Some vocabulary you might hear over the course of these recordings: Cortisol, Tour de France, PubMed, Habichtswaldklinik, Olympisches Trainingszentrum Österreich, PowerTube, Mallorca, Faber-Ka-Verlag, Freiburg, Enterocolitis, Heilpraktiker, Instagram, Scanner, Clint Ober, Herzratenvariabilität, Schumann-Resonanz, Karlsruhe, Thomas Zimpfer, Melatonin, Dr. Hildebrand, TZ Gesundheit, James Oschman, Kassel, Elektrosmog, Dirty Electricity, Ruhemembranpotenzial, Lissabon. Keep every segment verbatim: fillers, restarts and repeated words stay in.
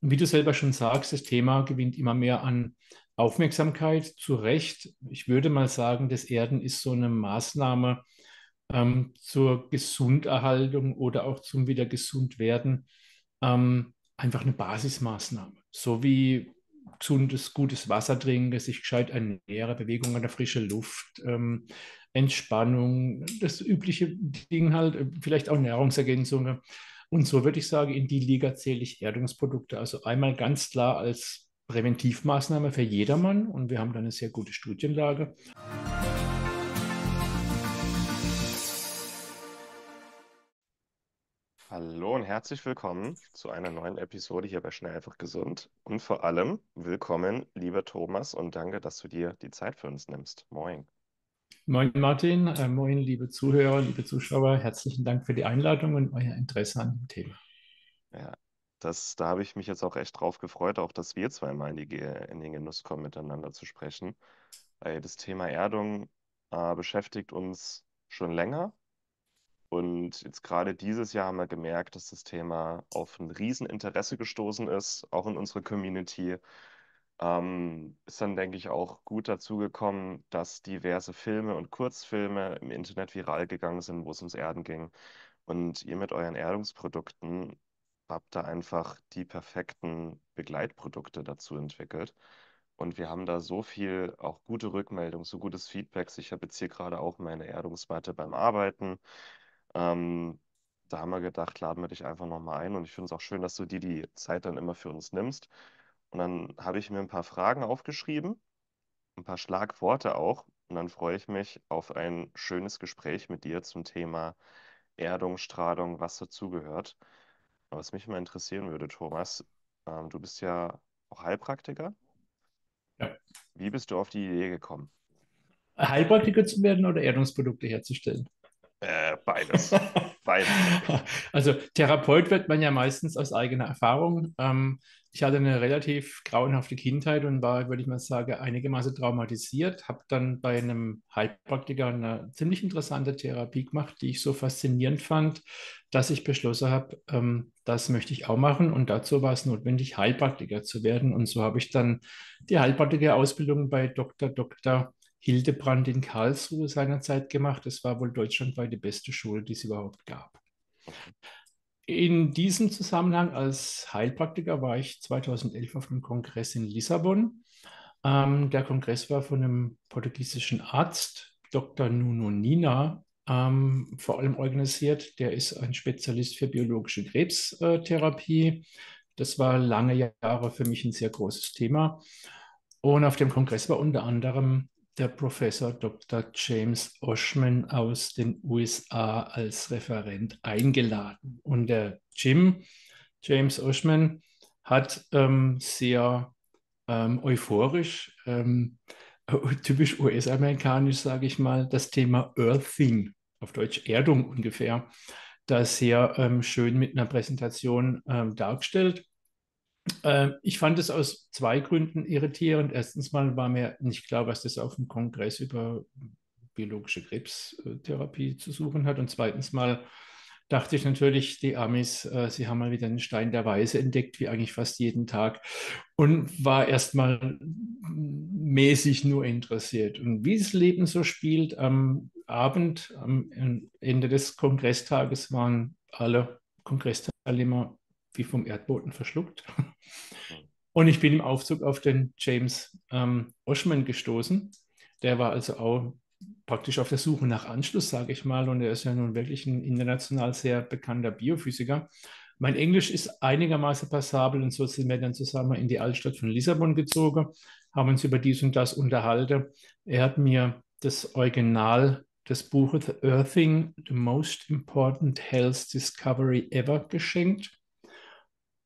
Und wie du selber schon sagst, das Thema gewinnt immer mehr an Aufmerksamkeit, zu Recht. Ich würde mal sagen, das Erden ist so eine Maßnahme ähm, zur Gesunderhaltung oder auch zum Wiedergesundwerden. Ähm, einfach eine Basismaßnahme, so wie gesundes, gutes Wasser trinken, sich gescheit ernähren, Bewegung an der frischen Luft, ähm, Entspannung, das übliche Ding halt, vielleicht auch Nahrungsergänzungen. Und so würde ich sagen, in die Liga zähle ich Erdungsprodukte. Also einmal ganz klar als Präventivmaßnahme für jedermann. Und wir haben da eine sehr gute Studienlage. Hallo und herzlich willkommen zu einer neuen Episode hier bei Schnell einfach gesund. Und vor allem willkommen, lieber Thomas, und danke, dass du dir die Zeit für uns nimmst. Moin. Moin Martin, äh, moin liebe Zuhörer, liebe Zuschauer, herzlichen Dank für die Einladung und euer Interesse an dem Thema. Ja, das, da habe ich mich jetzt auch echt drauf gefreut, auch dass wir zweimal in, die, in den Genuss kommen, miteinander zu sprechen. Weil das Thema Erdung äh, beschäftigt uns schon länger und jetzt gerade dieses Jahr haben wir gemerkt, dass das Thema auf ein Rieseninteresse gestoßen ist, auch in unserer Community. Ähm, ist dann, denke ich, auch gut dazu gekommen, dass diverse Filme und Kurzfilme im Internet viral gegangen sind, wo es ums Erden ging. Und ihr mit euren Erdungsprodukten habt da einfach die perfekten Begleitprodukte dazu entwickelt. Und wir haben da so viel, auch gute Rückmeldung, so gutes Feedback. Ich habe jetzt hier gerade auch meine Erdungsmatte beim Arbeiten. Ähm, da haben wir gedacht, laden wir dich einfach nochmal ein. Und ich finde es auch schön, dass du dir die Zeit dann immer für uns nimmst. Und dann habe ich mir ein paar Fragen aufgeschrieben, ein paar Schlagworte auch. Und dann freue ich mich auf ein schönes Gespräch mit dir zum Thema Erdung, Strahlung, was dazugehört. Was mich mal interessieren würde, Thomas, ähm, du bist ja auch Heilpraktiker. Ja. Wie bist du auf die Idee gekommen? Heilpraktiker zu werden oder Erdungsprodukte herzustellen? Äh, beides. Beides. Also Therapeut wird man ja meistens aus eigener Erfahrung. Ähm, ich hatte eine relativ grauenhafte Kindheit und war, würde ich mal sagen, einigermaßen traumatisiert. Habe dann bei einem Heilpraktiker eine ziemlich interessante Therapie gemacht, die ich so faszinierend fand, dass ich beschlossen habe, ähm, das möchte ich auch machen. Und dazu war es notwendig, Heilpraktiker zu werden. Und so habe ich dann die Heilpraktiker-Ausbildung bei Doktor Doktor Hildebrand in Karlsruhe seinerzeit gemacht. Das war wohl deutschlandweit die beste Schule, die es überhaupt gab. In diesem Zusammenhang als Heilpraktiker war ich zweitausendelf auf einem Kongress in Lissabon. Ähm, der Kongress war von einem portugiesischen Arzt, Doktor Nuno Nina, ähm, vor allem organisiert. Der ist ein Spezialist für biologische Krebstherapie. Das war lange Jahre für mich ein sehr großes Thema. Und auf dem Kongress war unter anderem der Professor Doktor James Oschman aus den U S A als Referent eingeladen. Und der Jim, James Oschman, hat ähm, sehr ähm, euphorisch, ähm, typisch U S-amerikanisch, sage ich mal, das Thema Earthing, auf Deutsch Erdung ungefähr, da sehr ähm, schön mit einer Präsentation ähm, dargestellt. Ich fand es aus zwei Gründen irritierend. Erstens mal war mir nicht klar, was das auf dem Kongress über biologische Krebstherapie zu suchen hat. Und zweitens mal dachte ich natürlich, die Amis, äh, sie haben mal wieder einen Stein der Weise entdeckt, wie eigentlich fast jeden Tag. Und war erstmal mäßig nur interessiert. Und wie das Leben so spielt, am Abend, am Ende des Kongresstages waren alle Kongressteilnehmer wie vom Erdboden verschluckt. Und ich bin im Aufzug auf den James ähm, Oschman gestoßen. Der war also auch praktisch auf der Suche nach Anschluss, sage ich mal. Und er ist ja nun wirklich ein international sehr bekannter Biophysiker. Mein Englisch ist einigermaßen passabel und so sind wir dann zusammen in die Altstadt von Lissabon gezogen, haben uns über dies und das unterhalten. Er hat mir das Original des Buches The Earthing, The Most Important Health Discovery Ever geschenkt.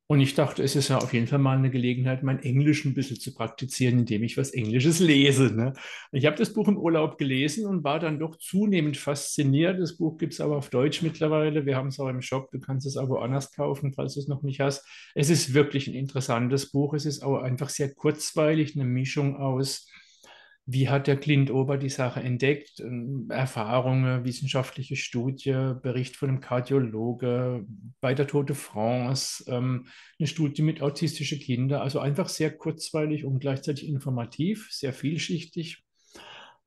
Und ich dachte, es ist ja auf jeden Fall mal eine Gelegenheit, mein Englisch ein bisschen zu praktizieren, indem ich was Englisches lese. Ne? Ich habe das Buch im Urlaub gelesen und war dann doch zunehmend fasziniert. Das Buch gibt es aber auf Deutsch mittlerweile. Wir haben es auch im Shop. Du kannst es aber anders kaufen, falls du es noch nicht hast. Es ist wirklich ein interessantes Buch. Es ist auch einfach sehr kurzweilig, eine Mischung aus Wie hat der Clint Ober die Sache entdeckt? Erfahrungen, wissenschaftliche Studie, Bericht von einem Kardiologe bei der Tour de France, ähm, eine Studie mit autistischen Kindern. Also einfach sehr kurzweilig und gleichzeitig informativ, sehr vielschichtig.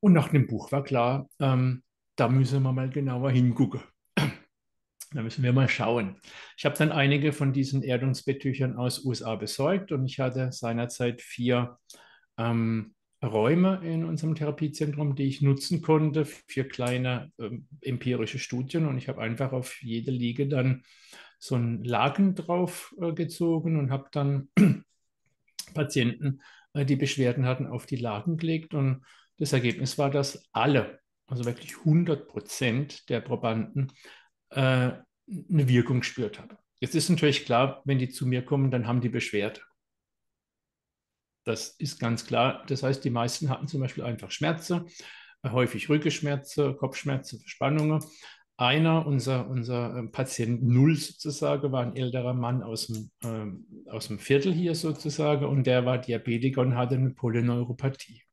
Und nach dem Buch war klar, ähm, da müssen wir mal genauer hingucken. Da müssen wir mal schauen. Ich habe dann einige von diesen Erdungsbetttüchern aus U S A besorgt und ich hatte seinerzeit vier ähm, Räume in unserem Therapiezentrum, die ich nutzen konnte, vier kleine ähm, empirische Studien, und ich habe einfach auf jede Liege dann so einen Laken drauf äh, gezogen und habe dann Patienten, äh, die Beschwerden hatten, auf die Laken gelegt, und das Ergebnis war, dass alle, also wirklich hundert Prozent der Probanden äh, eine Wirkung gespürt haben. Jetzt ist natürlich klar, wenn die zu mir kommen, dann haben die Beschwerde. Das ist ganz klar. Das heißt, die meisten hatten zum Beispiel einfach Schmerzen, häufig Rückenschmerzen, Kopfschmerzen, Verspannungen. Einer, unser, unser Patient Null sozusagen, war ein älterer Mann aus dem, äh, aus dem Viertel hier sozusagen, und der war Diabetiker und hatte eine Polyneuropathie.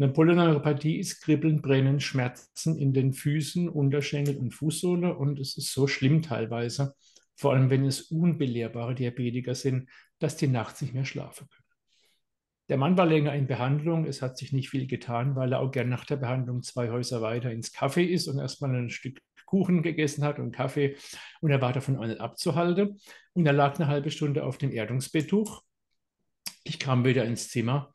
Eine Polyneuropathie ist Kribbeln, Brennen, Schmerzen in den Füßen, Unterschenkel und Fußsohle, und es ist so schlimm teilweise, vor allem wenn es unbelehrbare Diabetiker sind, dass die nachts nicht mehr schlafen können. Der Mann war länger in Behandlung, es hat sich nicht viel getan, weil er auch gern nach der Behandlung zwei Häuser weiter ins Café ist und erstmal ein Stück Kuchen gegessen hat und Kaffee, und er war davon auch nicht abzuhalten, und er lag eine halbe Stunde auf dem Erdungsbetttuch. Ich kam wieder ins Zimmer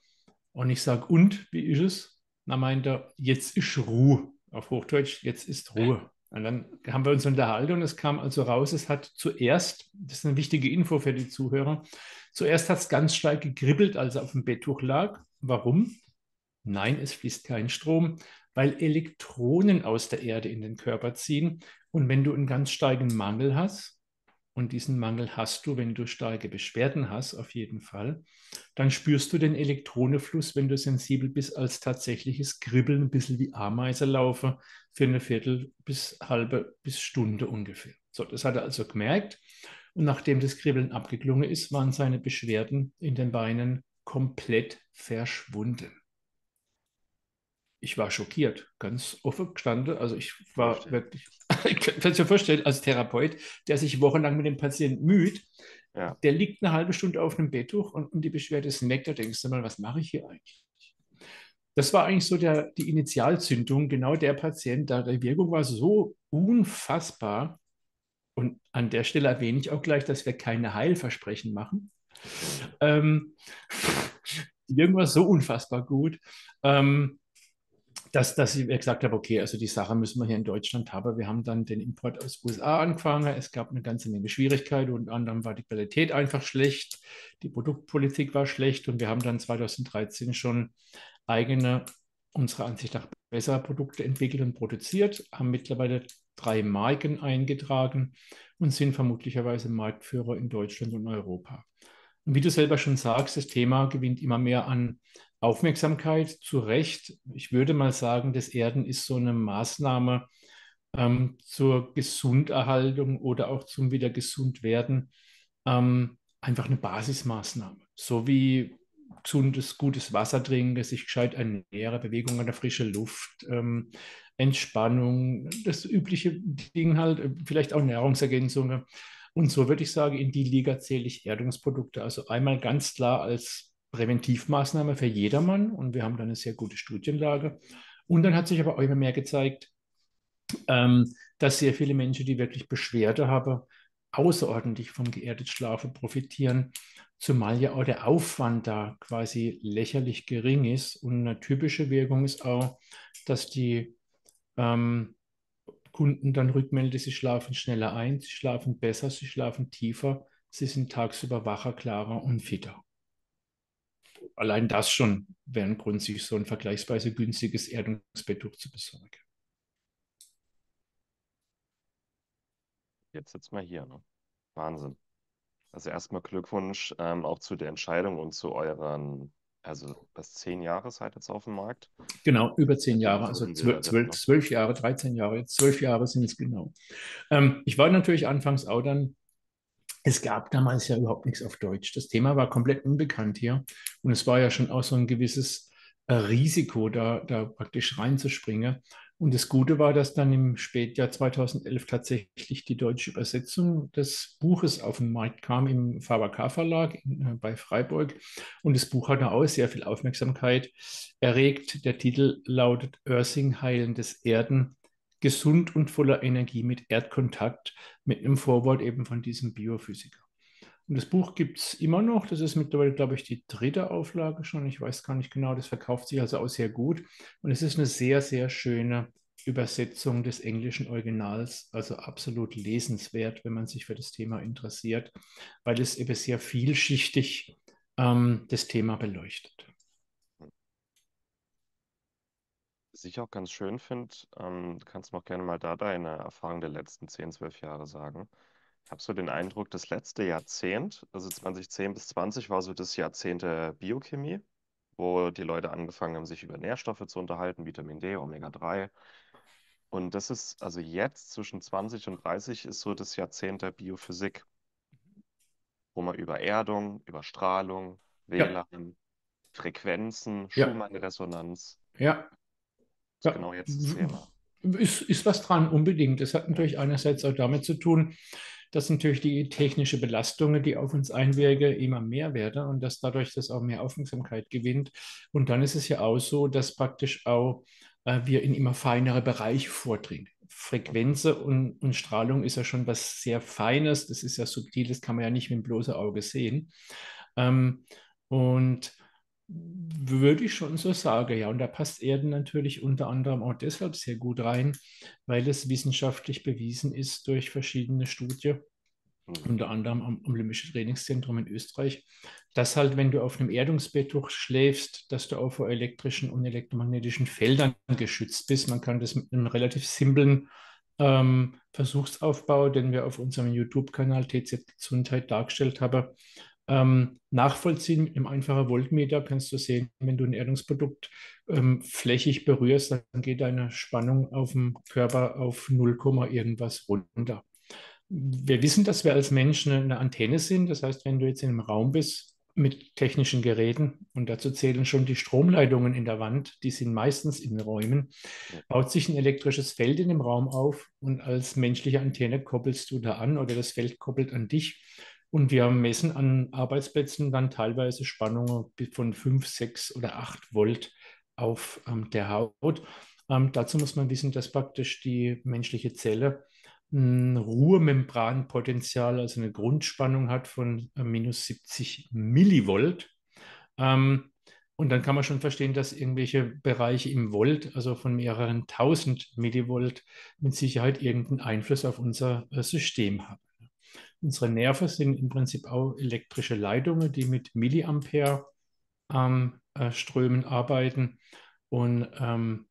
und ich sage, und, wie ist es? Na, meint er, jetzt ist Ruhe, auf Hochdeutsch, jetzt ist Ruhe. Und dann haben wir uns unterhalten, und es kam also raus, es hat zuerst, das ist eine wichtige Info für die Zuhörer, zuerst hat es ganz stark gekribbelt, als er auf dem Betttuch lag. Warum? Nein, es fließt kein Strom, weil Elektronen aus der Erde in den Körper ziehen. Und wenn du einen ganz starken Mangel hast, und diesen Mangel hast du, wenn du starke Beschwerden hast, auf jeden Fall, dann spürst du den Elektronenfluss, wenn du sensibel bist, als tatsächliches Kribbeln, ein bisschen wie Ameise laufen, für eine Viertel bis halbe bis Stunde ungefähr. So, das hat er also gemerkt. Und nachdem das Kribbeln abgeklungen ist, waren seine Beschwerden in den Beinen komplett verschwunden. Ich war schockiert, ganz offen gestanden. Also ich war Verstehen. wirklich, ich kann es mir vorstellen, als Therapeut, der sich wochenlang mit dem Patienten müht, ja. Der liegt eine halbe Stunde auf einem Betttuch und, und die Beschwerde ist weg. Da denkst du mal, was mache ich hier eigentlich? Das war eigentlich so der, die Initialzündung, genau der Patient, da die Wirkung war so unfassbar. Und an der Stelle erwähne ich auch gleich, dass wir keine Heilversprechen machen. Ähm, die Wirkung war so unfassbar gut. Ähm, Dass, dass ich gesagt habe, okay, also die Sache müssen wir hier in Deutschland haben. Wir haben dann den Import aus den U S A angefangen. Es gab eine ganze Menge Schwierigkeiten. Unter anderem war die Qualität einfach schlecht. Die Produktpolitik war schlecht. Und wir haben dann zweitausenddreizehn schon eigene, unserer Ansicht nach bessere Produkte entwickelt und produziert. Haben mittlerweile drei Marken eingetragen und sind vermutlicherweise Marktführer in Deutschland und Europa. Und wie du selber schon sagst, das Thema gewinnt immer mehr an Aufmerksamkeit, zu Recht. Ich würde mal sagen, das Erden ist so eine Maßnahme ähm, zur Gesunderhaltung oder auch zum Wiedergesundwerden. Ähm, einfach eine Basismaßnahme. So wie gesundes, gutes Wasser trinken, sich gescheit ernähren, Bewegung an der frischen Luft, ähm, Entspannung, das übliche Ding halt, vielleicht auch Nahrungsergänzungen. Und so würde ich sagen, in die Liga zähle ich Erdungsprodukte. Also einmal ganz klar als Präventivmaßnahme für jedermann, und wir haben dann eine sehr gute Studienlage. Und dann hat sich aber auch immer mehr gezeigt, ähm, dass sehr viele Menschen, die wirklich Beschwerde haben, außerordentlich vom geerdet Schlafen profitieren, zumal ja auch der Aufwand da quasi lächerlich gering ist. Und eine typische Wirkung ist auch, dass die ähm, Kunden dann rückmelden, sie schlafen schneller ein, sie schlafen besser, sie schlafen tiefer, sie sind tagsüber wacher, klarer und fitter. Allein das schon wäre ein Grund, sich so ein vergleichsweise günstiges Erdungsbetttuch zu besorgen. Jetzt sitzen wir hier. Ne? Wahnsinn. Also erstmal Glückwunsch ähm, auch zu der Entscheidung und zu euren, also das zehn Jahre seid jetzt auf dem Markt. Genau, über zehn Jahre, also zwölf Jahre, dreizehn Jahre, jetzt zwölf Jahre sind es genau. Ähm, ich war natürlich anfangs auch dann, es gab damals ja überhaupt nichts auf Deutsch. Das Thema war komplett unbekannt hier. Und es war ja schon auch so ein gewisses Risiko, da, da praktisch reinzuspringen. Und das Gute war, dass dann im Spätjahr zweitausendelf tatsächlich die deutsche Übersetzung des Buches auf den Markt kam im Faber-Ka-Verlag bei Freiburg. Und das Buch hatte auch sehr viel Aufmerksamkeit erregt. Der Titel lautet Earthing, heilendes Erden, gesund und voller Energie mit Erdkontakt, mit einem Vorwort eben von diesem Biophysiker. Und das Buch gibt es immer noch. Das ist mittlerweile, glaube ich, die dritte Auflage schon. Ich weiß gar nicht genau. Das verkauft sich also auch sehr gut. Und es ist eine sehr, sehr schöne Übersetzung des englischen Originals. Also absolut lesenswert, wenn man sich für das Thema interessiert, weil es eben sehr vielschichtig ähm, das Thema beleuchtet. Was ich auch ganz schön finde, ähm, kannst du auch gerne mal da deine Erfahrung der letzten zehn, zwölf Jahre sagen. Ich habe so den Eindruck, das letzte Jahrzehnt, also zweitausendzehn bis zwanzig, war so das Jahrzehnt der Biochemie, wo die Leute angefangen haben, sich über Nährstoffe zu unterhalten, Vitamin D, Omega drei. Und das ist, also jetzt zwischen zwanzig und dreißig ist so das Jahrzehnt der Biophysik, wo man über Erdung, über Strahlung, W L A N, ja. Frequenzen, Schumann-Resonanz. Ja. Das ist genau jetzt das Thema. Ist, ist was dran, unbedingt. Das hat natürlich einerseits auch damit zu tun, dass natürlich die technischen Belastungen, die auf uns einwirken, immer mehr werden und dass dadurch das auch mehr Aufmerksamkeit gewinnt. Und dann ist es ja auch so, dass praktisch auch äh, wir in immer feinere Bereiche vordringen. Frequenzen und, und Strahlung ist ja schon was sehr Feines, das ist ja subtil, das kann man ja nicht mit dem bloßen Auge sehen. Ähm, und würde ich schon so sagen, ja. Und da passt Erden natürlich unter anderem auch deshalb sehr gut rein, weil es wissenschaftlich bewiesen ist durch verschiedene Studien, unter anderem am Olympischen Trainingszentrum in Österreich, dass halt, wenn du auf einem Erdungsbetttuch schläfst, dass du auch vor elektrischen und elektromagnetischen Feldern geschützt bist. Man kann das mit einem relativ simplen ähm, Versuchsaufbau, den wir auf unserem YouTube-Kanal T Z Gesundheit dargestellt haben, Ähm, nachvollziehen. Mit einem einfachen Voltmeter kannst du sehen, wenn du ein Erdungsprodukt ähm, flächig berührst, dann geht deine Spannung auf dem Körper auf null, irgendwas runter. Wir wissen, dass wir als Menschen eine Antenne sind. Das heißt, wenn du jetzt in einem Raum bist mit technischen Geräten, und dazu zählen schon die Stromleitungen in der Wand, die sind meistens in Räumen, baut sich ein elektrisches Feld in dem Raum auf und als menschliche Antenne koppelst du da an oder das Feld koppelt an dich. Und wir messen an Arbeitsplätzen dann teilweise Spannungen von fünf, sechs oder acht Volt auf ähm, der Haut. Ähm, dazu muss man wissen, dass praktisch die menschliche Zelle ein Ruhemembranpotenzial, also eine Grundspannung hat von äh, minus siebzig Millivolt. Ähm, und dann kann man schon verstehen, dass irgendwelche Bereiche im Volt, also von mehreren tausend Millivolt, mit Sicherheit irgendeinen Einfluss auf unser äh, System haben. Unsere Nerven sind im Prinzip auch elektrische Leitungen, die mit Milliampere ähm, Strömen arbeiten. Und ähm,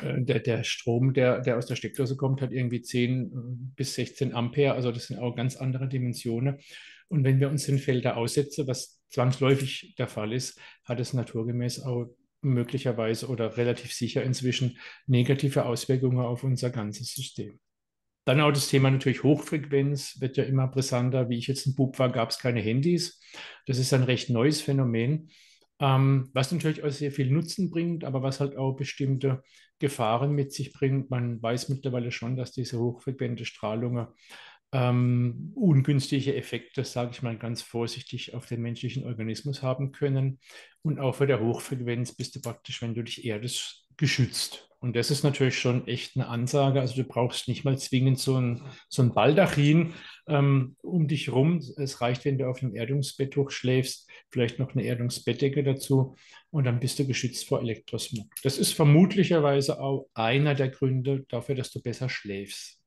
der, der Strom, der, der aus der Steckdose kommt, hat irgendwie zehn bis sechzehn Ampere. Also das sind auch ganz andere Dimensionen. Und wenn wir uns den Feldern aussetzen, was zwangsläufig der Fall ist, hat es naturgemäß auch möglicherweise oder relativ sicher inzwischen negative Auswirkungen auf unser ganzes System. Dann auch das Thema natürlich Hochfrequenz, wird ja immer brisanter. Wie ich jetzt ein Bub war, gab es keine Handys. Das ist ein recht neues Phänomen, ähm, was natürlich auch sehr viel Nutzen bringt, aber was halt auch bestimmte Gefahren mit sich bringt. Man weiß mittlerweile schon, dass diese hochfrequente Strahlung ähm, ungünstige Effekte, sage ich mal ganz vorsichtig, auf den menschlichen Organismus haben können. Und auch für der Hochfrequenz bist du praktisch, wenn du dich erdest, geschützt. Und das ist natürlich schon echt eine Ansage. Also du brauchst nicht mal zwingend so ein, so ein Baldachin ähm, um dich rum. Es reicht, wenn du auf einem Erdungsbetttuch schläfst, vielleicht noch eine Erdungsbettdecke dazu und dann bist du geschützt vor Elektrosmog. Das ist vermutlicherweise auch einer der Gründe dafür, dass du besser schläfst.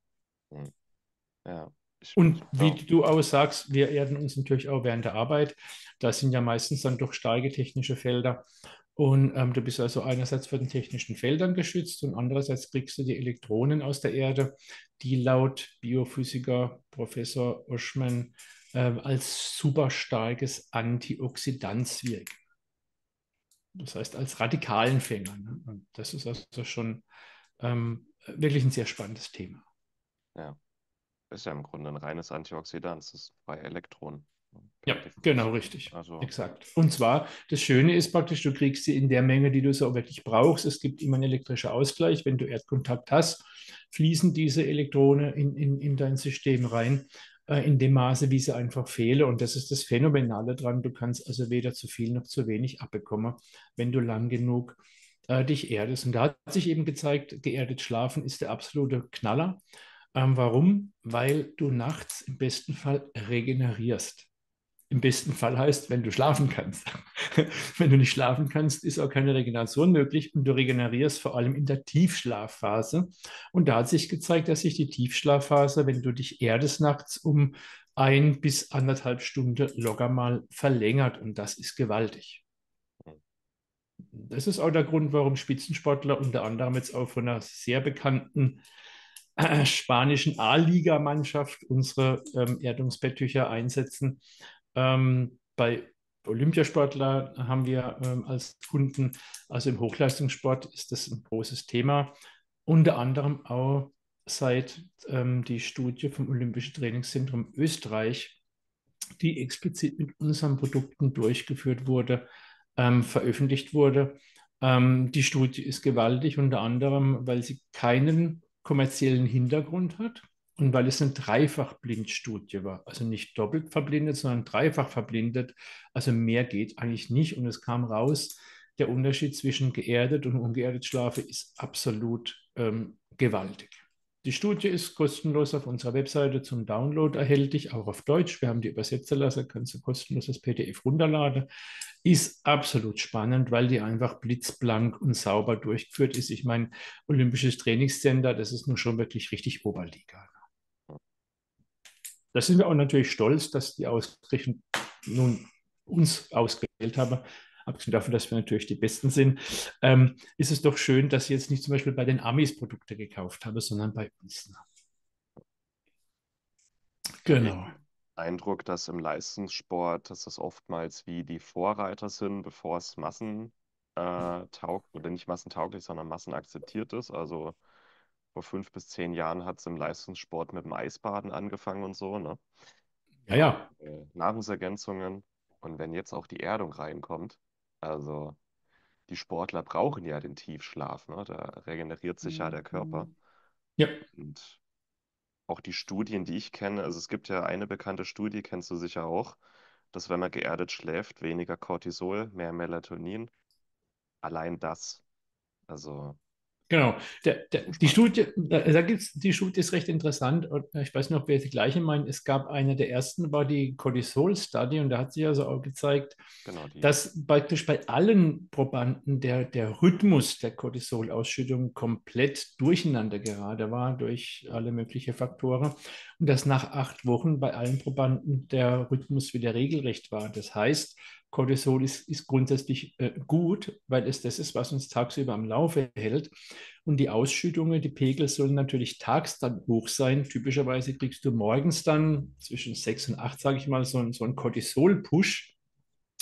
Ja. Und wie du auch sagst, wir erden uns natürlich auch während der Arbeit. Das sind ja meistens dann doch starke technische Felder. Und ähm, du bist also einerseits von den technischen Feldern geschützt und andererseits kriegst du die Elektronen aus der Erde, die laut Biophysiker Professor Oschman äh, als super starkes Antioxidans wirken. Das heißt, als Radikalenfänger. Ne? Und das ist also schon ähm, wirklich ein sehr spannendes Thema. Ja, ist ja im Grunde ein reines Antioxidans, das ist bei Elektronen. Ja, genau, richtig. Also, exakt. Und zwar, das Schöne ist praktisch, du kriegst sie in der Menge, die du so wirklich brauchst. Es gibt immer einen elektrischen Ausgleich. Wenn du Erdkontakt hast, fließen diese Elektronen in, in, in dein System rein, äh, in dem Maße, wie sie einfach fehlen. Und das ist das Phänomenale dran. Du kannst also weder zu viel noch zu wenig abbekommen, wenn du lang genug äh, dich erdest. Und da hat sich eben gezeigt, geerdet schlafen ist der absolute Knaller. Ähm, warum? Weil du nachts im besten Fall regenerierst. Im besten Fall heißt, wenn du schlafen kannst. Wenn du nicht schlafen kannst, ist auch keine Regeneration möglich und du regenerierst vor allem in der Tiefschlafphase. Und da hat sich gezeigt, dass sich die Tiefschlafphase, wenn du dich erdest nachts, um ein bis anderthalb Stunden locker mal verlängert. Und das ist gewaltig. Das ist auch der Grund, warum Spitzensportler unter anderem jetzt auch von einer sehr bekannten äh, spanischen A-Liga-Mannschaft unsere ähm, Erdungsbetttücher einsetzen. Ähm, bei Olympiasportlern haben wir ähm, als Kunden, also im Hochleistungssport ist das ein großes Thema, unter anderem auch seit ähm, die Studie vom Olympischen Trainingszentrum Österreich, die explizit mit unseren Produkten durchgeführt wurde, ähm, veröffentlicht wurde. Ähm, die Studie ist gewaltig, unter anderem, weil sie keinen kommerziellen Hintergrund hat. Und weil es eine Dreifach-Blind-Studie war, also nicht doppelt verblindet, sondern dreifach verblindet, also mehr geht eigentlich nicht. Und es kam raus, der Unterschied zwischen geerdet und ungeerdet Schlafe ist absolut ähm, gewaltig. Die Studie ist kostenlos auf unserer Webseite zum Download erhältlich, auch auf Deutsch. Wir haben die Übersetzer lassen, kannst du kostenlos das P D F runterladen. Ist absolut spannend, weil die einfach blitzblank und sauber durchgeführt ist. Ich meine, Olympisches Trainingscenter, das ist nun schon wirklich richtig Oberliga. Da sind wir auch natürlich stolz, dass die ausgerechnet nun uns ausgewählt haben, abgesehen davon, dass wir natürlich die Besten sind, ähm, ist es doch schön, dass sie jetzt nicht zum Beispiel bei den Amis Produkte gekauft haben, sondern bei uns. Genau. Eindruck, dass im Leistungssport, dass das oftmals wie die Vorreiter sind, bevor es massentauglich, oder nicht massentauglich, sondern massenakzeptiert ist, also vor fünf bis zehn Jahren hat es im Leistungssport mit dem Eisbaden angefangen und so, ne? Ja, ja. Nahrungsergänzungen. Und wenn jetzt auch die Erdung reinkommt, also die Sportler brauchen ja den Tiefschlaf, ne? Da regeneriert sich ja der Körper. Ja. Und auch die Studien, die ich kenne, also es gibt ja eine bekannte Studie, kennst du sicher auch, dass wenn man geerdet schläft, weniger Cortisol, mehr Melatonin, allein das, also... Genau, der, der, die Studie, da, da gibt's, die Studie ist recht interessant und ich weiß noch, wer die gleiche meint, es gab eine der ersten, war die Cortisol-Studie und da hat sich also auch gezeigt, genau, dass praktisch bei allen Probanden der, der Rhythmus der Cortisol-Ausschüttung komplett durcheinander gerade war durch alle möglichen Faktoren und dass nach acht Wochen bei allen Probanden der Rhythmus wieder regelrecht war. Das heißt, Cortisol ist, ist grundsätzlich äh, gut, weil es das ist, was uns tagsüber am Laufe hält. Und die Ausschüttungen, die Pegel sollen natürlich tags dann hoch sein. Typischerweise kriegst du morgens dann zwischen sechs und acht, sage ich mal, so, so einen Cortisol-Push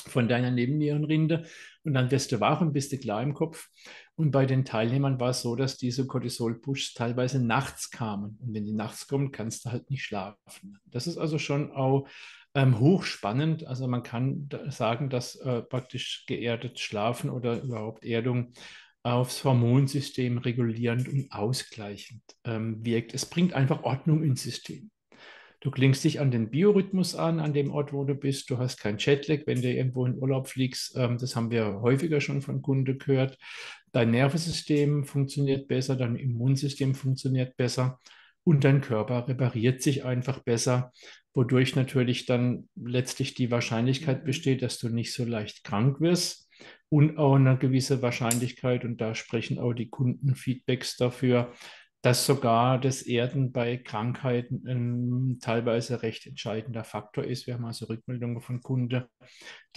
von deiner Nebennierenrinde. Und dann wirst du wach und bist du klar im Kopf. Und bei den Teilnehmern war es so, dass diese Cortisol-Pushs teilweise nachts kamen. Und wenn die nachts kommen, kannst du halt nicht schlafen. Das ist also schon auch... Ähm, hochspannend, also man kann da sagen, dass äh, praktisch geerdet Schlafen oder überhaupt Erdung aufs Hormonsystem regulierend und ausgleichend ähm, wirkt. Es bringt einfach Ordnung ins System. Du klingst dich an den Biorhythmus an, an dem Ort, wo du bist. Du hast kein Jetlag, wenn du irgendwo in Urlaub fliegst. Ähm, das haben wir häufiger schon von Kunden gehört. Dein Nervensystem funktioniert besser, dein Immunsystem funktioniert besser. Und dein Körper repariert sich einfach besser, wodurch natürlich dann letztlich die Wahrscheinlichkeit besteht, dass du nicht so leicht krank wirst und auch eine gewisse Wahrscheinlichkeit, und da sprechen auch die Kundenfeedbacks dafür, dass sogar das Erden bei Krankheiten ein teilweise recht entscheidender Faktor ist. Wir haben also Rückmeldungen von Kunden,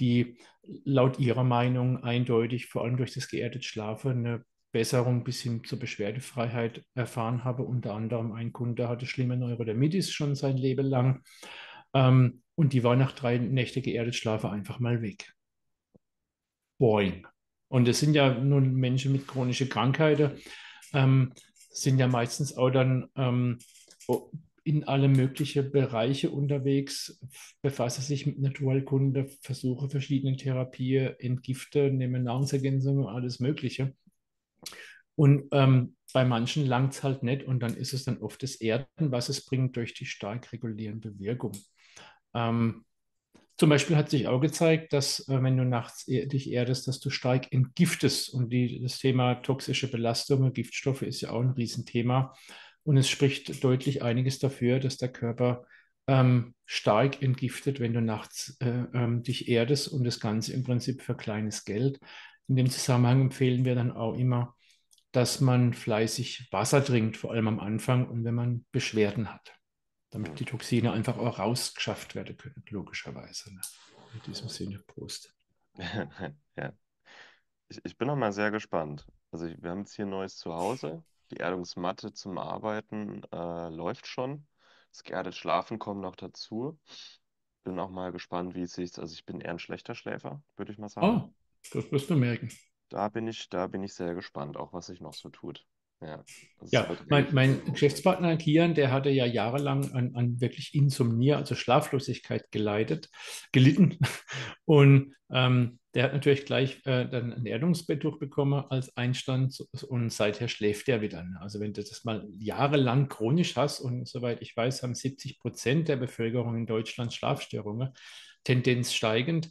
die laut ihrer Meinung eindeutig, vor allem durch das geerdet Schlafen, eine Besserung bis hin zur Beschwerdefreiheit erfahren habe. Unter anderem ein Kunde hatte schlimme Neurodermitis schon sein Leben lang ähm, und die war nach drei Nächten geerdet Schlafe einfach mal weg. Boing. Und es sind ja nun Menschen mit chronischen Krankheiten, ähm, sind ja meistens auch dann ähm, in alle möglichen Bereiche unterwegs, befasse sich mit Naturheilkunde, versuche verschiedene Therapien, entgifte, nehme Nahrungsergänzungen, alles Mögliche. Und ähm, bei manchen langt es halt nicht und dann ist es dann oft das Erden, was es bringt durch die stark regulierende Wirkung. Ähm, zum Beispiel hat sich auch gezeigt, dass äh, wenn du nachts er dich erdest, dass du stark entgiftest. Und die, das Thema toxische Belastungen, Giftstoffe ist ja auch ein Riesenthema. Und es spricht deutlich einiges dafür, dass der Körper ähm, stark entgiftet, wenn du nachts äh, ähm, dich erdest, und das Ganze im Prinzip für kleines Geld. In dem Zusammenhang empfehlen wir dann auch immer, dass man fleißig Wasser trinkt, vor allem am Anfang und wenn man Beschwerden hat, damit die Toxine einfach auch rausgeschafft werden können, logischerweise. Ne? In diesem Sinne, Prost. Ja. Ich, ich bin noch mal sehr gespannt. Also wir haben jetzt hier ein neues Zuhause. Die Erdungsmatte zum Arbeiten äh, läuft schon. Das geerdet Schlafen kommt noch dazu. Bin auch mal gespannt, wie es sich... Also ich bin eher ein schlechter Schläfer, würde ich mal sagen. Oh, das wirst du merken. Da bin ich, da bin ich sehr gespannt, auch was sich noch so tut. Ja, ja, halt mein, mein Geschäftspartner Kian, der hatte ja jahrelang an, an wirklich Insomnie, also Schlaflosigkeit geleitet, gelitten. Und ähm, der hat natürlich gleich äh, dann ein Erdungsbetttuch bekommen als Einstand und seither schläft er wieder. Also wenn du das mal jahrelang chronisch hast, und soweit ich weiß, haben siebzig Prozent der Bevölkerung in Deutschland Schlafstörungen, Tendenz steigend,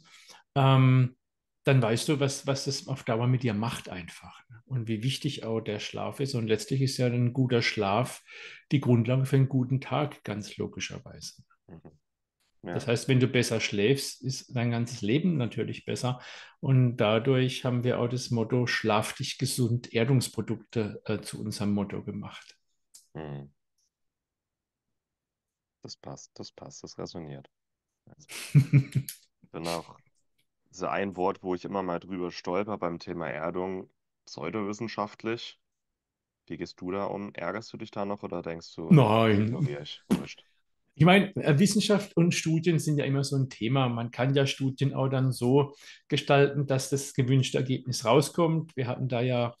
ähm, dann weißt du, was, was das auf Dauer mit dir macht einfach, ne? Und wie wichtig auch der Schlaf ist. Und letztlich ist ja ein guter Schlaf die Grundlage für einen guten Tag, ganz logischerweise. Mhm. Ja. Das heißt, wenn du besser schläfst, ist dein ganzes Leben natürlich besser. Und dadurch haben wir auch das Motto Schlaf dich gesund, Erdungsprodukte äh, zu unserem Motto gemacht. Mhm. Das passt, das passt, das resoniert. Also, dann auch ein Wort, wo ich immer mal drüber stolper beim Thema Erdung, pseudowissenschaftlich. Wie gehst du da um? Ärgerst du dich da noch oder denkst du... Nein. Ich, ich meine, Wissenschaft und Studien sind ja immer so ein Thema. Man kann ja Studien auch dann so gestalten, dass das gewünschte Ergebnis rauskommt. Wir hatten da ja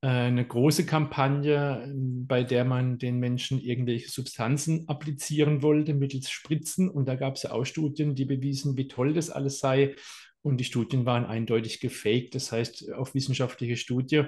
eine große Kampagne, bei der man den Menschen irgendwelche Substanzen applizieren wollte mittels Spritzen. Und da gab es ja auch Studien, die bewiesen, wie toll das alles sei. Und die Studien waren eindeutig gefaked. Das heißt, auf wissenschaftliche Studie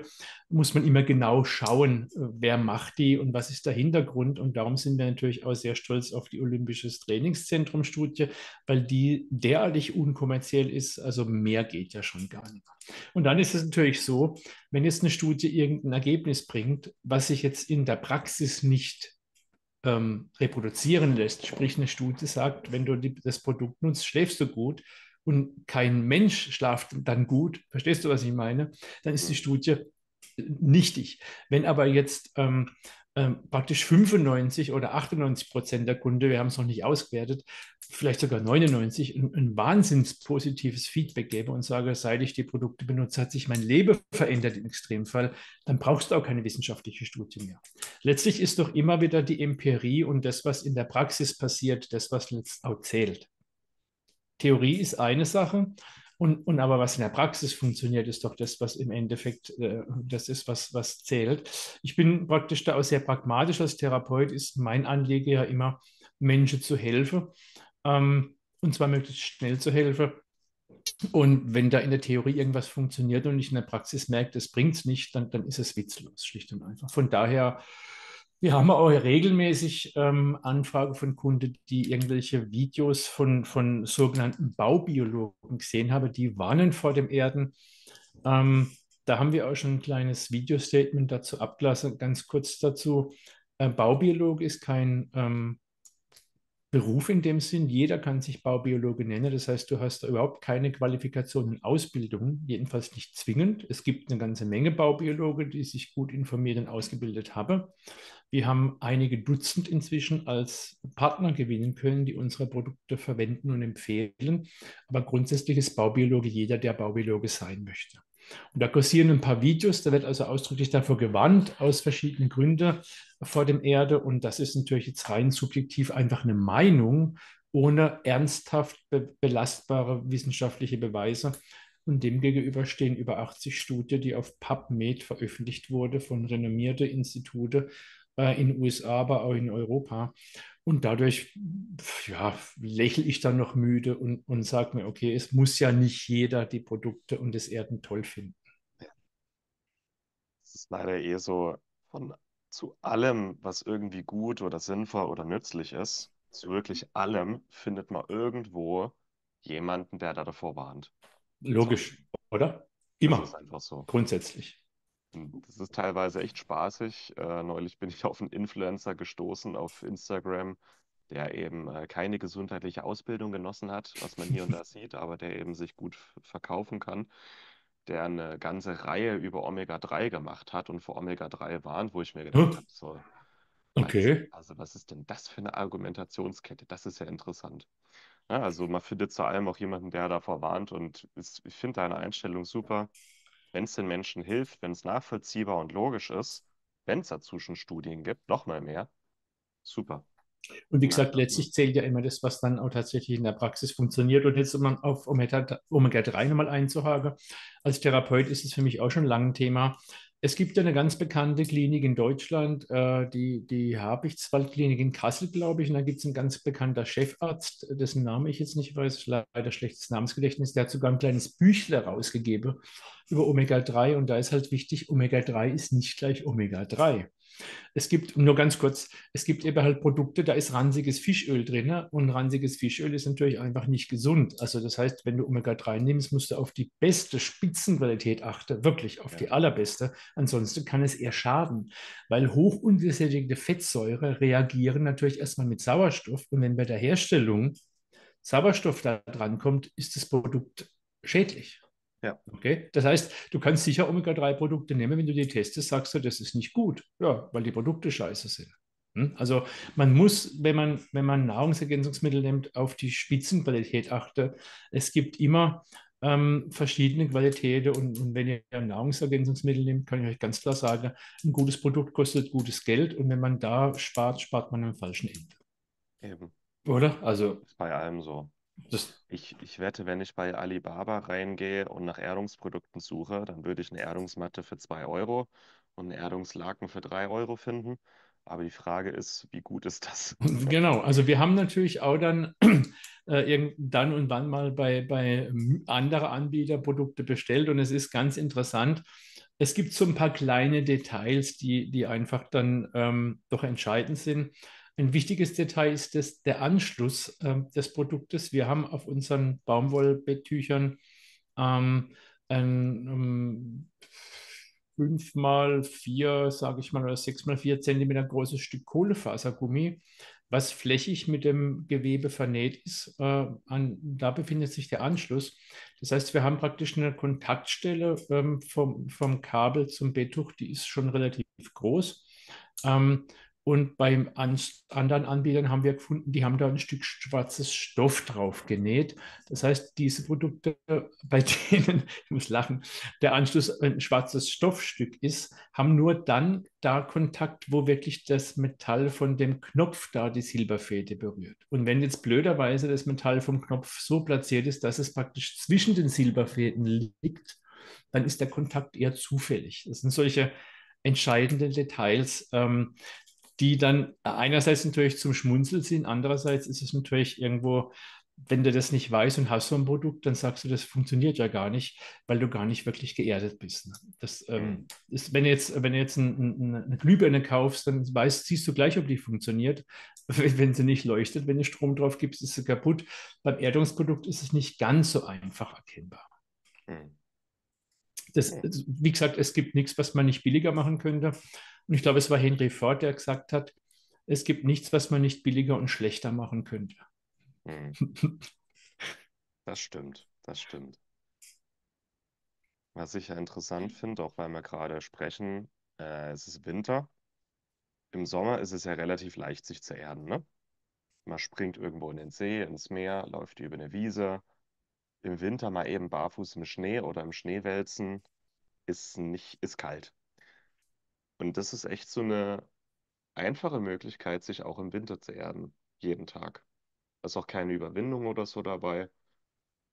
muss man immer genau schauen, wer macht die und was ist der Hintergrund. Und darum sind wir natürlich auch sehr stolz auf die Olympisches Trainingszentrum Studie, weil die derartig unkommerziell ist. Also mehr geht ja schon gar nicht. Und dann ist es natürlich so, wenn jetzt eine Studie irgendein Ergebnis bringt, was sich jetzt in der Praxis nicht ähm, reproduzieren lässt, sprich eine Studie sagt, wenn du die, das Produkt nutzt, schläfst du gut, und kein Mensch schlaft dann gut, verstehst du, was ich meine, dann ist die Studie nichtig. Wenn aber jetzt ähm, ähm, praktisch fünfundneunzig oder achtundneunzig Prozent der Kunden, wir haben es noch nicht ausgewertet, vielleicht sogar neunundneunzig, ein, ein wahnsinnspositives Feedback gebe und sage, seit ich die Produkte benutze, hat sich mein Leben verändert im Extremfall, dann brauchst du auch keine wissenschaftliche Studie mehr. Letztlich ist doch immer wieder die Empirie und das, was in der Praxis passiert, das, was letztlich auch zählt. Theorie ist eine Sache, und, und aber was in der Praxis funktioniert, ist doch das, was im Endeffekt äh, das ist, was, was zählt. Ich bin praktisch da auch sehr pragmatisch als Therapeut, ist mein Anliegen ja immer, Menschen zu helfen, ähm, und zwar möglichst schnell zu helfen. Und wenn da in der Theorie irgendwas funktioniert und ich in der Praxis merke, das bringt es nicht, dann, dann ist es witzlos, schlicht und einfach. Von daher... Wir haben auch regelmäßig ähm, Anfragen von Kunden, die irgendwelche Videos von, von sogenannten Baubiologen gesehen haben, die warnen vor dem Erden. Ähm, da haben wir auch schon ein kleines Video-Statement dazu abgelassen, ganz kurz dazu. Ein Baubiologe ist kein ähm, Beruf in dem Sinn. Jeder kann sich Baubiologe nennen. Das heißt, du hast da überhaupt keine Qualifikation und Ausbildung, jedenfalls nicht zwingend. Es gibt eine ganze Menge Baubiologen, die sich gut informiert und ausgebildet haben. Wir haben einige Dutzend inzwischen als Partner gewinnen können, die unsere Produkte verwenden und empfehlen. Aber grundsätzlich ist Baubiologe jeder, der Baubiologe sein möchte. Und da kursieren ein paar Videos, da wird also ausdrücklich davor gewarnt, aus verschiedenen Gründen vor dem Erde. Und das ist natürlich jetzt rein subjektiv einfach eine Meinung, ohne ernsthaft be belastbare wissenschaftliche Beweise. Und demgegenüber stehen über achtzig Studien, die auf PubMed veröffentlicht wurden von renommierten Instituten, äh, in den U S A, aber auch in Europa. Und dadurch ja, lächle ich dann noch müde und, und sage mir, okay, es muss ja nicht jeder die Produkte und das Erden toll finden. Es ist leider eher so, von zu allem, was irgendwie gut oder sinnvoll oder nützlich ist, zu wirklich allem findet man irgendwo jemanden, der da davor warnt. Logisch, so. Oder? Immer. Das ist einfach so. Grundsätzlich. Das ist teilweise echt spaßig. Äh, neulich bin ich auf einen Influencer gestoßen auf Instagram, der eben äh, keine gesundheitliche Ausbildung genossen hat, was man hier und da sieht, aber der eben sich gut verkaufen kann, der eine ganze Reihe über Omega drei gemacht hat und vor Omega drei warnt, wo ich mir gedacht huh? habe, so, okay. Also was ist denn das für eine Argumentationskette? Das ist ja interessant. Ja, also man findet zu allem auch jemanden, der davor warnt, und ist, ich finde deine Einstellung super. Wenn es den Menschen hilft, wenn es nachvollziehbar und logisch ist, wenn es dazu schon Studien gibt, nochmal mehr, super. Und wie gesagt, letztlich zählt ja immer das, was dann auch tatsächlich in der Praxis funktioniert. Und jetzt, um auf Omega drei nochmal einzuhaken, als Therapeut ist es für mich auch schon lange ein Thema. Es gibt ja eine ganz bekannte Klinik in Deutschland, äh, die, die Habichtswaldklinik in Kassel, glaube ich. Und da gibt es einen ganz bekannten Chefarzt, dessen Name ich jetzt nicht weiß, leider schlechtes Namensgedächtnis. Der hat sogar ein kleines Büchle rausgegeben über Omega drei. Und da ist halt wichtig, Omega drei ist nicht gleich Omega drei. Es gibt, nur ganz kurz, es gibt eben halt Produkte, da ist ranziges Fischöl drin, ne? Und ranziges Fischöl ist natürlich einfach nicht gesund. Also das heißt, wenn du Omega drei nimmst, musst du auf die beste Spitzenqualität achten, wirklich auf ja. die allerbeste. Ansonsten kann es eher schaden, weil hoch ungesättigte Fettsäure reagieren natürlich erstmal mit Sauerstoff, und wenn bei der Herstellung Sauerstoff da dran kommt, ist das Produkt schädlich. Ja. Okay? Das heißt, du kannst sicher Omega drei Produkte nehmen, wenn du die testest, sagst du, das ist nicht gut, ja, weil die Produkte scheiße sind. Hm? Also man muss, wenn man, wenn man Nahrungsergänzungsmittel nimmt, auf die Spitzenqualität achten. Es gibt immer ähm, verschiedene Qualitäten, und, und wenn ihr Nahrungsergänzungsmittel nehmt, kann ich euch ganz klar sagen, ein gutes Produkt kostet gutes Geld, und wenn man da spart, spart man am falschen Ende. Eben. Oder? Also, das ist bei allem so. Ich, ich wette, wenn ich bei Alibaba reingehe und nach Erdungsprodukten suche, dann würde ich eine Erdungsmatte für zwei Euro und einen Erdungslaken für drei Euro finden. Aber die Frage ist, wie gut ist das? Genau, also wir haben natürlich auch dann äh, dann und wann mal bei, bei anderen Anbietern Produkte bestellt, und es ist ganz interessant. Es gibt so ein paar kleine Details, die, die einfach dann ähm, doch entscheidend sind. Ein wichtiges Detail ist das, der Anschluss äh, des Produktes. Wir haben auf unseren Baumwollbetttüchern ähm, ein um, fünf mal vier, sage ich mal, oder sechs mal vier Zentimeter großes Stück Kohlefasergummi, was flächig mit dem Gewebe vernäht ist. Äh, an, da befindet sich der Anschluss. Das heißt, wir haben praktisch eine Kontaktstelle ähm, vom, vom Kabel zum Betttuch, die ist schon relativ groß. Ähm, Und beim anderen Anbietern haben wir gefunden, die haben da ein Stück schwarzes Stoff drauf genäht. Das heißt, diese Produkte, bei denen, ich muss lachen, der Anschluss ein schwarzes Stoffstück ist, haben nur dann da Kontakt, wo wirklich das Metall von dem Knopf da die Silberfäden berührt. Und wenn jetzt blöderweise das Metall vom Knopf so platziert ist, dass es praktisch zwischen den Silberfäden liegt, dann ist der Kontakt eher zufällig. Das sind solche entscheidenden Details, ähm, die dann einerseits natürlich zum Schmunzeln sind, andererseits ist es natürlich irgendwo, wenn du das nicht weißt und hast so ein Produkt, dann sagst du, das funktioniert ja gar nicht, weil du gar nicht wirklich geerdet bist. Das, ähm, ist, wenn du jetzt, wenn du jetzt ein, ein, eine Glühbirne kaufst, dann weißt, siehst du gleich, ob die funktioniert. Wenn, wenn sie nicht leuchtet, wenn du Strom drauf gibst, ist sie kaputt. Beim Erdungsprodukt ist es nicht ganz so einfach erkennbar. Mhm. Das, wie gesagt, es gibt nichts, was man nicht billiger machen könnte. Und ich glaube, es war Henry Ford, der gesagt hat, es gibt nichts, was man nicht billiger und schlechter machen könnte. Das stimmt, das stimmt. Was ich ja interessant finde, auch weil wir gerade sprechen, äh, es ist Winter. Im Sommer ist es ja relativ leicht, sich zu erden, ne? Man springt irgendwo in den See, ins Meer, läuft über eine Wiese. Im Winter mal eben barfuß im Schnee oder im Schneewälzen, ist nicht, ist kalt. Und das ist echt so eine einfache Möglichkeit, sich auch im Winter zu erden, jeden Tag. Da ist auch keine Überwindung oder so dabei.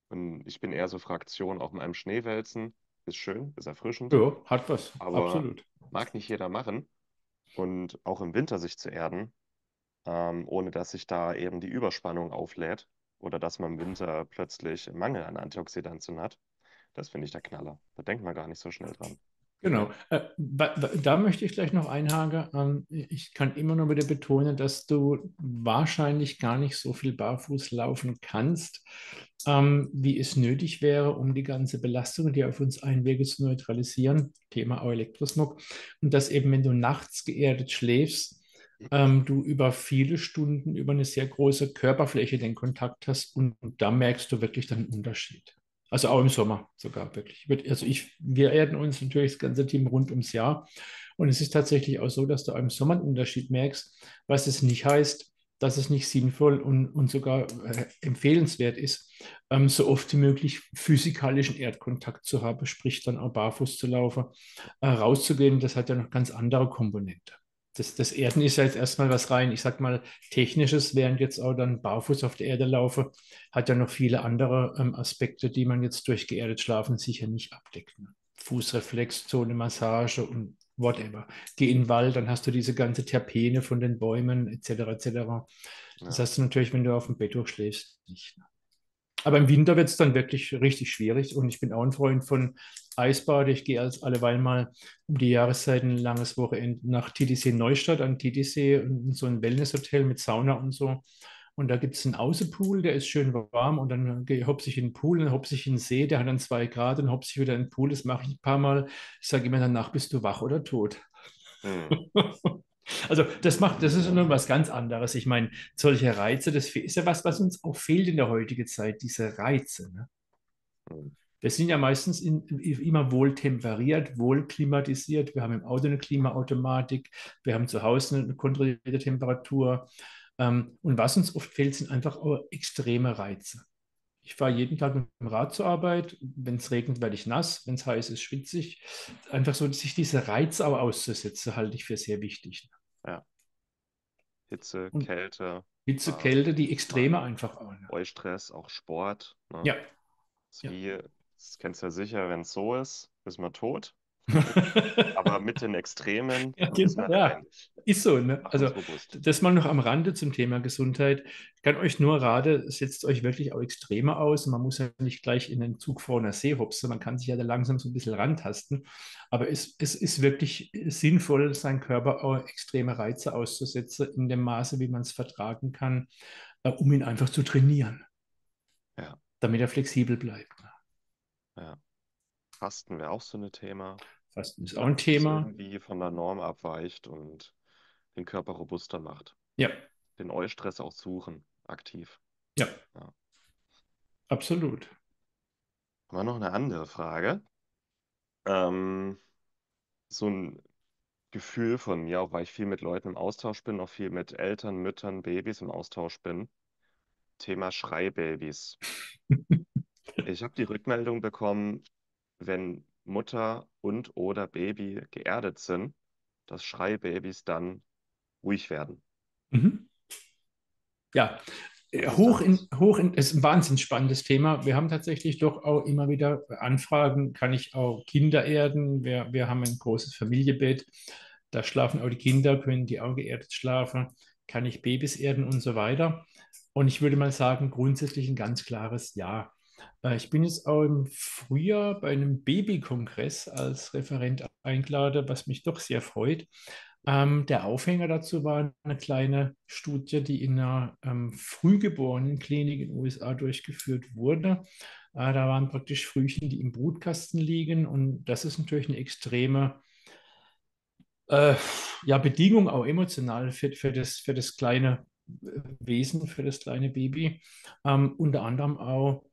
Und ich bin eher so Fraktion, auch mal im Schneewälzen. Ist schön, ist erfrischend. Ja, hat was, aber absolut. Mag nicht jeder machen. und auch im Winter sich zu erden, ähm, ohne dass sich da eben die Überspannung auflädt oder dass man im Winter plötzlich Mangel an Antioxidantien hat. Das finde ich der Knaller. Da denkt man gar nicht so schnell dran. Genau. Da möchte ich gleich noch einhaken. Ich kann immer nur wieder betonen, dass du wahrscheinlich gar nicht so viel barfuß laufen kannst, wie es nötig wäre, um die ganze Belastung, die auf uns einwirkt, zu neutralisieren. Thema auch Elektrosmog. Und dass eben, wenn du nachts geerdet schläfst, du über viele Stunden, über eine sehr große Körperfläche den Kontakt hast und da merkst du wirklich dann einen Unterschied. Also auch im Sommer sogar wirklich. Also ich, wir erden uns natürlich das ganze Team rund ums Jahr. Und es ist tatsächlich auch so, dass du auch im Sommer einen Unterschied merkst, was es nicht heißt, dass es nicht sinnvoll und, und sogar äh, empfehlenswert ist, ähm, so oft wie möglich physikalischen Erdkontakt zu haben, sprich dann auch barfuß zu laufen, äh, rauszugehen. Das hat ja noch ganz andere Komponente. Das, das Erden ist ja jetzt erstmal was rein, ich sag mal, Technisches, während jetzt auch dann barfuß auf der Erde laufe, hat ja noch viele andere ähm, Aspekte, die man jetzt durch geerdet schlafen sicher nicht abdeckt. Ne? Fußreflexzone, Massage und whatever. Geh in den Wald, dann hast du diese ganze Terpene von den Bäumen et cetera et cetera. Ja. Das hast du natürlich, wenn du auf dem Bett durchschläfst, nicht. Ne? Aber im Winter wird es dann wirklich richtig schwierig und ich bin auch ein Freund von Eisbad. Ich gehe als alleweil mal um die Jahreszeiten ein langes Wochenende nach Titisee Neustadt, an Titisee, in so ein Wellnesshotel mit Sauna und so. Und da gibt es einen Außenpool, der ist schön warm und dann hopse ich in den Pool, dann hopse ich in den See, der hat dann zwei Grad und hopse ich wieder in den Pool. Das mache ich ein paar Mal. Ich sage immer danach, bist du wach oder tot? Hm. Also das macht, das ist ja nur was ganz anderes. Ich meine, solche Reize, das ist ja was, was uns auch fehlt in der heutigen Zeit, diese Reize. Ne? Wir sind ja meistens in, immer wohl temperiert, wohl klimatisiert. Wir haben im Auto eine Klimaautomatik, wir haben zu Hause eine kontrollierte Temperatur. Und was uns oft fehlt, sind einfach auch extreme Reize. Ich fahre jeden Tag mit dem Rad zur Arbeit. Wenn es regnet, werde ich nass. Wenn es heiß ist, schwitze ich. Einfach so, sich diese Reize auch auszusetzen, halte ich für sehr wichtig. Ja. Hitze, und Kälte. Hitze, äh, Kälte, die Extreme äh, einfach auch. Ne? Eustress, auch Sport. Ne? Ja. Das, ja. Wie, das kennst du ja sicher, wenn es so ist, ist man tot. Aber mit den Extremen. Ja, ist, ja. Ist so. Ne? Also, das mal noch am Rande zum Thema Gesundheit. Ich kann euch nur raten, setzt euch wirklich auch Extreme aus. Man muss ja nicht gleich in den Zug vor einer See hopsen. Man kann sich ja da langsam so ein bisschen rantasten. Aber es, es ist wirklich sinnvoll, seinen Körper auch extreme Reize auszusetzen, in dem Maße, wie man es vertragen kann, um ihn einfach zu trainieren. Ja. Damit er flexibel bleibt. Ja. Fasten wäre auch so ein Thema. Fasten ist auch ein Thema. Irgendwie von der Norm abweicht und den Körper robuster macht. Ja. Den Eustress auch suchen, aktiv. Ja. Ja. Absolut. Haben wir noch eine andere Frage? Ähm, so ein Gefühl von mir, auch weil ich viel mit Leuten im Austausch bin, auch viel mit Eltern, Müttern, Babys im Austausch bin. Thema Schreibabys. Ich habe die Rückmeldung bekommen, wenn Mutter und oder Baby geerdet sind, dass Schreibabys dann ruhig werden. Mhm. Ja, hoch in, hoch in, ist ein wahnsinnig spannendes Thema. Wir haben tatsächlich doch auch immer wieder Anfragen, kann ich auch Kinder erden? Wir, wir haben ein großes Familienbett, da schlafen auch die Kinder, können die auch geerdet schlafen, kann ich Babys erden und so weiter. Und ich würde mal sagen, grundsätzlich ein ganz klares Ja. Ich bin jetzt auch im Frühjahr bei einem Babykongress als Referent eingeladen, was mich doch sehr freut. Ähm, der Aufhänger dazu war eine kleine Studie, die in einer ähm, Frühgeborenenklinik in den U S A durchgeführt wurde. Äh, da waren praktisch Frühchen, die im Brutkasten liegen. Und das ist natürlich eine extreme äh, ja, Bedingung, auch emotional für, für, das, für das kleine Wesen, für das kleine Baby. Ähm, unter anderem auch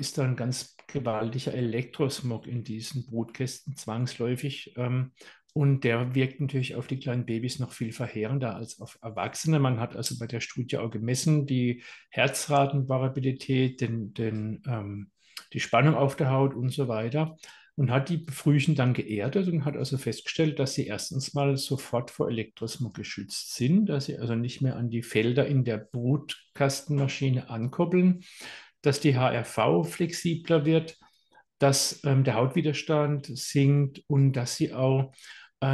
ist da ein ganz gewaltiger Elektrosmog in diesen Brutkästen zwangsläufig. Ähm, und der wirkt natürlich auf die kleinen Babys noch viel verheerender als auf Erwachsene. Man hat also bei der Studie auch gemessen, die Herzratenvariabilität, den, den, ähm, die Spannung auf der Haut und so weiter. Und hat die Frühchen dann geerdet und hat also festgestellt, dass sie erstens mal sofort vor Elektrosmog geschützt sind, dass sie also nicht mehr an die Felder in der Brutkastenmaschine ankoppeln, dass die H R V flexibler wird, dass ähm, der Hautwiderstand sinkt und dass sie auch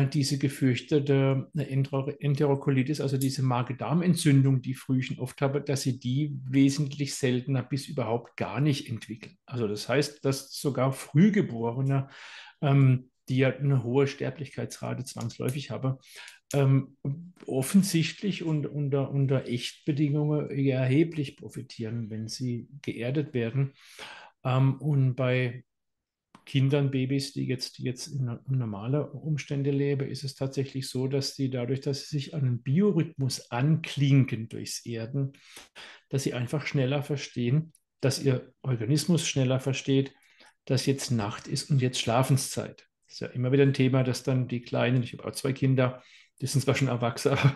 äh, diese gefürchtete Enterocolitis, also diese Magen-Darm-Entzündung, die Frühchen oft haben, dass sie die wesentlich seltener bis überhaupt gar nicht entwickeln. Also das heißt, dass sogar Frühgeborene, ähm, die ja eine hohe Sterblichkeitsrate zwangsläufig haben, ähm, offensichtlich und unter, unter Echtbedingungen erheblich profitieren, wenn sie geerdet werden. Ähm, und bei Kindern, Babys, die jetzt, jetzt in normalen Umständen leben, ist es tatsächlich so, dass sie dadurch, dass sie sich an einen Biorhythmus anklinken durchs Erden, dass sie einfach schneller verstehen, dass ihr Organismus schneller versteht, dass jetzt Nacht ist und jetzt Schlafenszeit. Das ist ja immer wieder ein Thema, dass dann die Kleinen, ich habe auch zwei Kinder, die sind zwar schon erwachsen, aber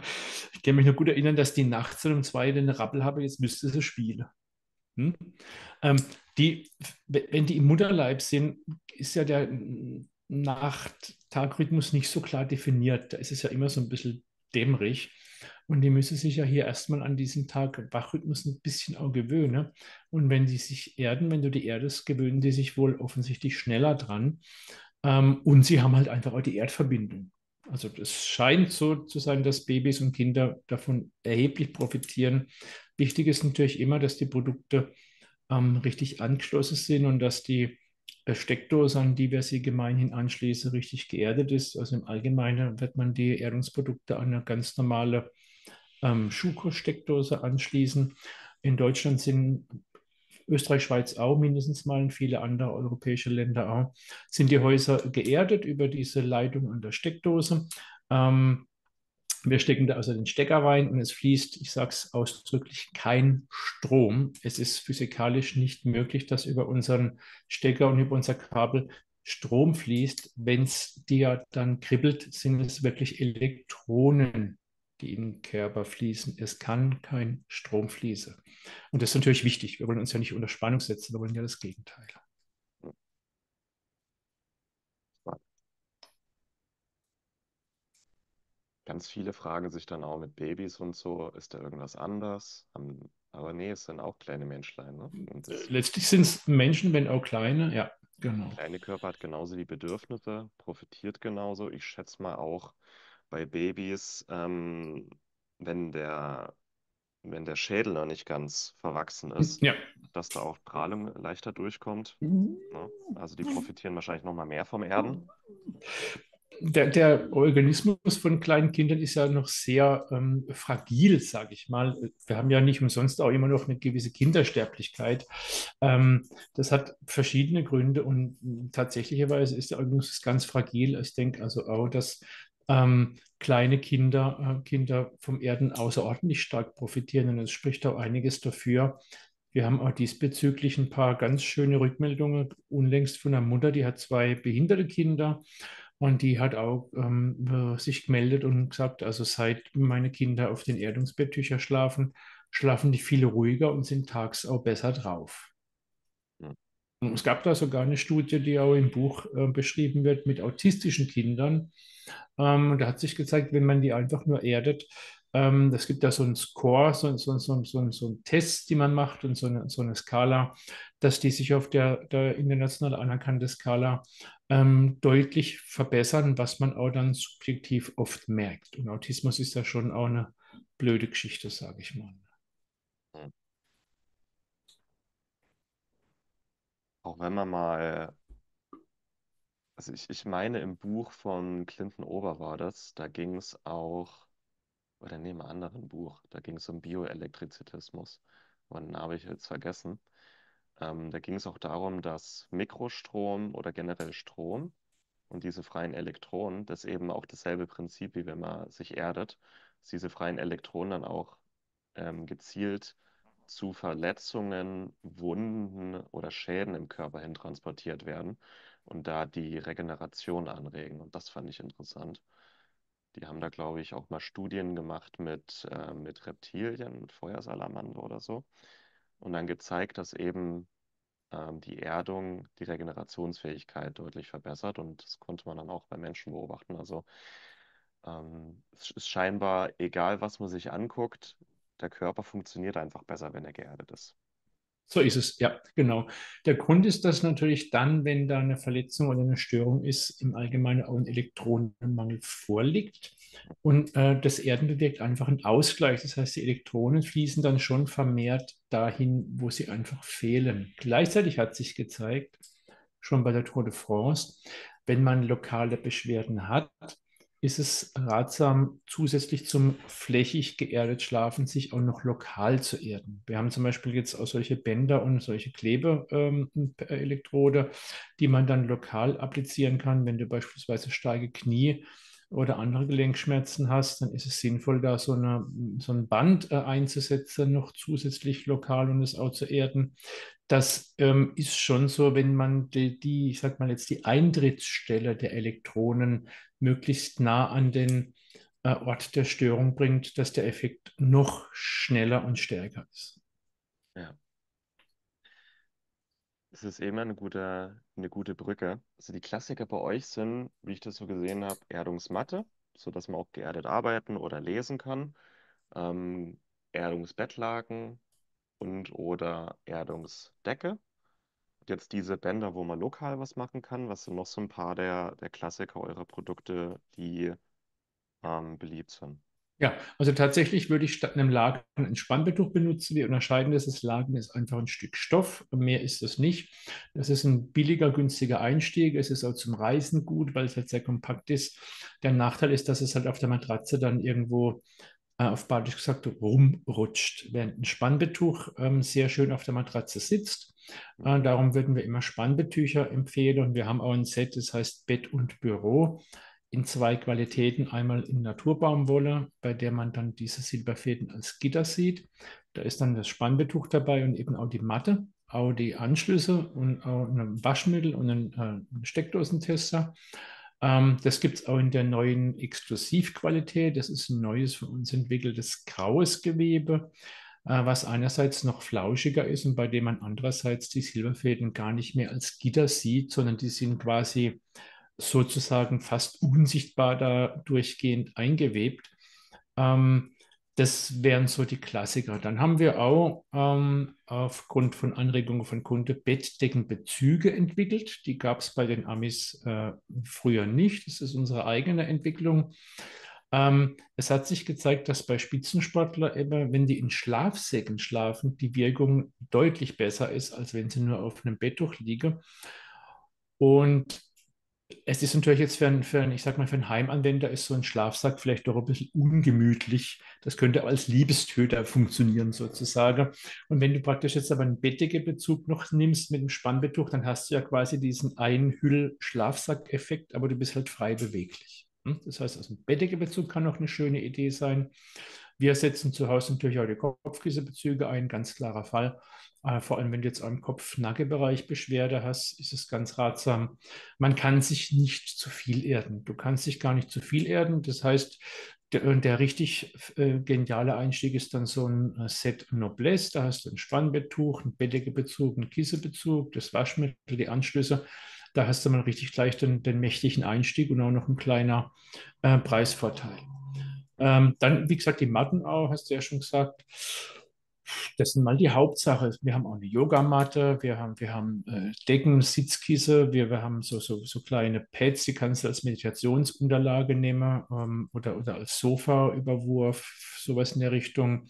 ich kann mich noch gut erinnern, dass die nachts um zwei eine Rappel habe, jetzt müsste sie spielen. Hm? Ähm, die, wenn die im Mutterleib sind, ist ja der Nacht-Tag-Rhythmus nicht so klar definiert. Da ist es ja immer so ein bisschen dämmerig. Und die müssen sich ja hier erstmal an diesen Tag-Wachrhythmus ein bisschen auch gewöhnen. Und wenn die sich erden, wenn du die erdest, gewöhnen die sich wohl offensichtlich schneller dran. Ähm, und sie haben halt einfach auch die Erdverbindung. Also es scheint so zu sein, dass Babys und Kinder davon erheblich profitieren. Wichtig ist natürlich immer, dass die Produkte ähm, richtig angeschlossen sind und dass die Steckdose, an die wir sie gemeinhin anschließen, richtig geerdet ist. Also im Allgemeinen wird man die Erdungsprodukte an eine ganz normale ähm, Schuko-Steckdose anschließen. In Deutschland sind Österreich, Schweiz auch mindestens mal und viele andere europäische Länder auch, sind die Häuser geerdet über diese Leitung an der Steckdose. Ähm, wir stecken da also den Stecker rein und es fließt, ich sage es ausdrücklich, kein Strom. Es ist physikalisch nicht möglich, dass über unseren Stecker und über unser Kabel Strom fließt. Wenn es dir dann kribbelt, sind es wirklich Elektronen, die im Körper fließen. Es kann kein Strom fließen. Und das ist natürlich wichtig. Wir wollen uns ja nicht unter Spannung setzen, wir wollen ja das Gegenteil. Ganz viele fragen sich dann auch mit Babys und so, ist da irgendwas anders? Aber nee, es sind auch kleine Menschlein. Ne? Und letztlich sind es Menschen, wenn auch kleine, ja, genau. Der kleine Körper hat genauso die Bedürfnisse, profitiert genauso. Ich schätze mal auch, bei Babys, ähm, wenn, der, wenn der Schädel noch nicht ganz verwachsen ist, ja, dass da auch Strahlung leichter durchkommt. Ne? Also die profitieren wahrscheinlich noch mal mehr vom Erden. Der, der Organismus von kleinen Kindern ist ja noch sehr ähm, fragil, sage ich mal. Wir haben ja nicht umsonst auch immer noch eine gewisse Kindersterblichkeit. Ähm, das hat verschiedene Gründe und tatsächlicherweise ist der Organismus ganz fragil. Ich denke also auch, dass Ähm, kleine Kinder, äh, Kinder vom Erden außerordentlich stark profitieren und es spricht auch einiges dafür. Wir haben auch diesbezüglich ein paar ganz schöne Rückmeldungen unlängst von einer Mutter, die hat zwei behinderte Kinder und die hat auch ähm, sich gemeldet und gesagt, also seit meine Kinder auf den Erdungsbetttüchern schlafen, schlafen die viel ruhiger und sind tags auch besser drauf. Und es gab da sogar eine Studie, die auch im Buch äh, beschrieben wird, mit autistischen Kindern. Ähm, da hat sich gezeigt, wenn man die einfach nur erdet, ähm, es gibt da so einen Score, so, so, so, so, so einen Test, die man macht und so eine, so eine Skala, dass die sich auf der, der international anerkannten Skala ähm, deutlich verbessern, was man auch dann subjektiv oft merkt. Und Autismus ist ja schon auch eine blöde Geschichte, sage ich mal. Auch wenn man mal, also ich, ich meine im Buch von Clint Ober war das, da ging es auch, oder neben einem anderen Buch, da ging es um Bioelektrizitismus, wann habe ich jetzt vergessen, ähm, da ging es auch darum, dass Mikrostrom oder generell Strom und diese freien Elektronen, das eben auch dasselbe Prinzip, wie wenn man sich erdet, dass diese freien Elektronen dann auch ähm, gezielt zu Verletzungen, Wunden oder Schäden im Körper hin transportiert werden und da die Regeneration anregen. Und das fand ich interessant. Die haben da, glaube ich, auch mal Studien gemacht mit, äh, mit Reptilien, mit Feuersalamander oder so. Und dann gezeigt, dass eben äh, die Erdung die Regenerationsfähigkeit deutlich verbessert. Und das konnte man dann auch bei Menschen beobachten. Also ähm, es ist scheinbar egal, was man sich anguckt, der Körper funktioniert einfach besser, wenn er geerdet ist. So ist es, ja, genau. Der Grund ist, dass natürlich dann, wenn da eine Verletzung oder eine Störung ist, im Allgemeinen auch ein Elektronenmangel vorliegt. Und äh, das Erden bewirkt einfach einen Ausgleich. Das heißt, die Elektronen fließen dann schon vermehrt dahin, wo sie einfach fehlen. Gleichzeitig hat sich gezeigt, schon bei der Tour de France, wenn man lokale Beschwerden hat, ist es ratsam, zusätzlich zum flächig geerdet Schlafen sich auch noch lokal zu erden. Wir haben zum Beispiel jetzt auch solche Bänder und solche Klebeelektrode, ähm, die man dann lokal applizieren kann. Wenn du beispielsweise starke Knie oder andere Gelenkschmerzen hast, dann ist es sinnvoll, da so, eine, so ein Band äh, einzusetzen, noch zusätzlich lokal und es auch zu erden. Das ähm, ist schon so, wenn man die, die, ich sag mal jetzt die Eintrittsstelle der Elektronen möglichst nah an den äh, Ort der Störung bringt, dass der Effekt noch schneller und stärker ist. Ja. Das ist eben eine gute, eine gute Brücke. Also die Klassiker bei euch sind, wie ich das so gesehen habe, Erdungsmatte, sodass man auch geerdet arbeiten oder lesen kann, ähm, Erdungsbettlaken und oder Erdungsdecke. Jetzt diese Bänder, wo man lokal was machen kann. Was sind noch so ein paar der, der Klassiker eurer Produkte, die ähm, beliebt sind? Ja, also tatsächlich würde ich statt einem Laken ein Spannbetttuch benutzen. Wir unterscheiden das. Das Laken ist einfach ein Stück Stoff. Mehr ist das nicht. Das ist ein billiger, günstiger Einstieg. Es ist auch zum Reisen gut, weil es halt sehr kompakt ist. Der Nachteil ist, dass es halt auf der Matratze dann irgendwo äh, auf Badisch gesagt rumrutscht, während ein Spannbetttuch ähm, sehr schön auf der Matratze sitzt. Äh, darum würden wir immer Spannbetttücher empfehlen. Und wir haben auch ein Set, das heißt Bett und Büro. In zwei Qualitäten, einmal in Naturbaumwolle, bei der man dann diese Silberfäden als Gitter sieht. Da ist dann das Spannbetttuch dabei und eben auch die Matte, auch die Anschlüsse und auch ein Waschmittel und ein, äh, ein Steckdosentester. Ähm, das gibt es auch in der neuen Exklusivqualität. Das ist ein neues von uns entwickeltes graues Gewebe, äh, was einerseits noch flauschiger ist und bei dem man andererseits die Silberfäden gar nicht mehr als Gitter sieht, sondern die sind quasi sozusagen fast unsichtbar da durchgehend eingewebt. Ähm, das wären so die Klassiker. Dann haben wir auch ähm, aufgrund von Anregungen von Kunden Bettdeckenbezüge entwickelt. Die gab es bei den Amis äh, früher nicht. Das ist unsere eigene Entwicklung. Ähm, es hat sich gezeigt, dass bei Spitzensportler immer, wenn die in Schlafsäcken schlafen, die Wirkung deutlich besser ist, als wenn sie nur auf einem Betttuch liegen. Und es ist natürlich jetzt für einen, für einen, ich sag mal, für einen Heimanwender ist so ein Schlafsack vielleicht doch ein bisschen ungemütlich. Das könnte aber als Liebestöter funktionieren sozusagen. Und wenn du praktisch jetzt aber einen Bettdeckenbezug noch nimmst mit dem Spannbetttuch, dann hast du ja quasi diesen Einhüll-Schlafsack-Effekt, aber du bist halt frei beweglich. Das heißt, also ein Bettdeckenbezug kann auch eine schöne Idee sein. Wir setzen zu Hause natürlich auch die Kopfkissebezüge ein, ganz klarer Fall. Vor allem, wenn du jetzt am Kopf-Nacke-Bereich Beschwerde hast, ist es ganz ratsam. Man kann sich nicht zu viel erden. Du kannst dich gar nicht zu viel erden. Das heißt, der, der richtig äh, geniale Einstieg ist dann so ein Set Noblesse. Da hast du ein Spannbetttuch, ein Bettdeckenbezug, ein Kissebezug, das Waschmittel, die Anschlüsse. Da hast du mal richtig gleich den, den mächtigen Einstieg und auch noch ein kleiner äh, Preisvorteil. Ähm, dann, wie gesagt, die Matten auch, hast du ja schon gesagt. Das sind mal die Hauptsache. Wir haben auch eine Yogamatte, wir haben, wir haben äh, Decken, Sitzkissen, wir, wir haben so, so, so kleine Pads, die kannst du als Meditationsunterlage nehmen ähm, oder, oder als Sofa-Überwurf, sowas in der Richtung.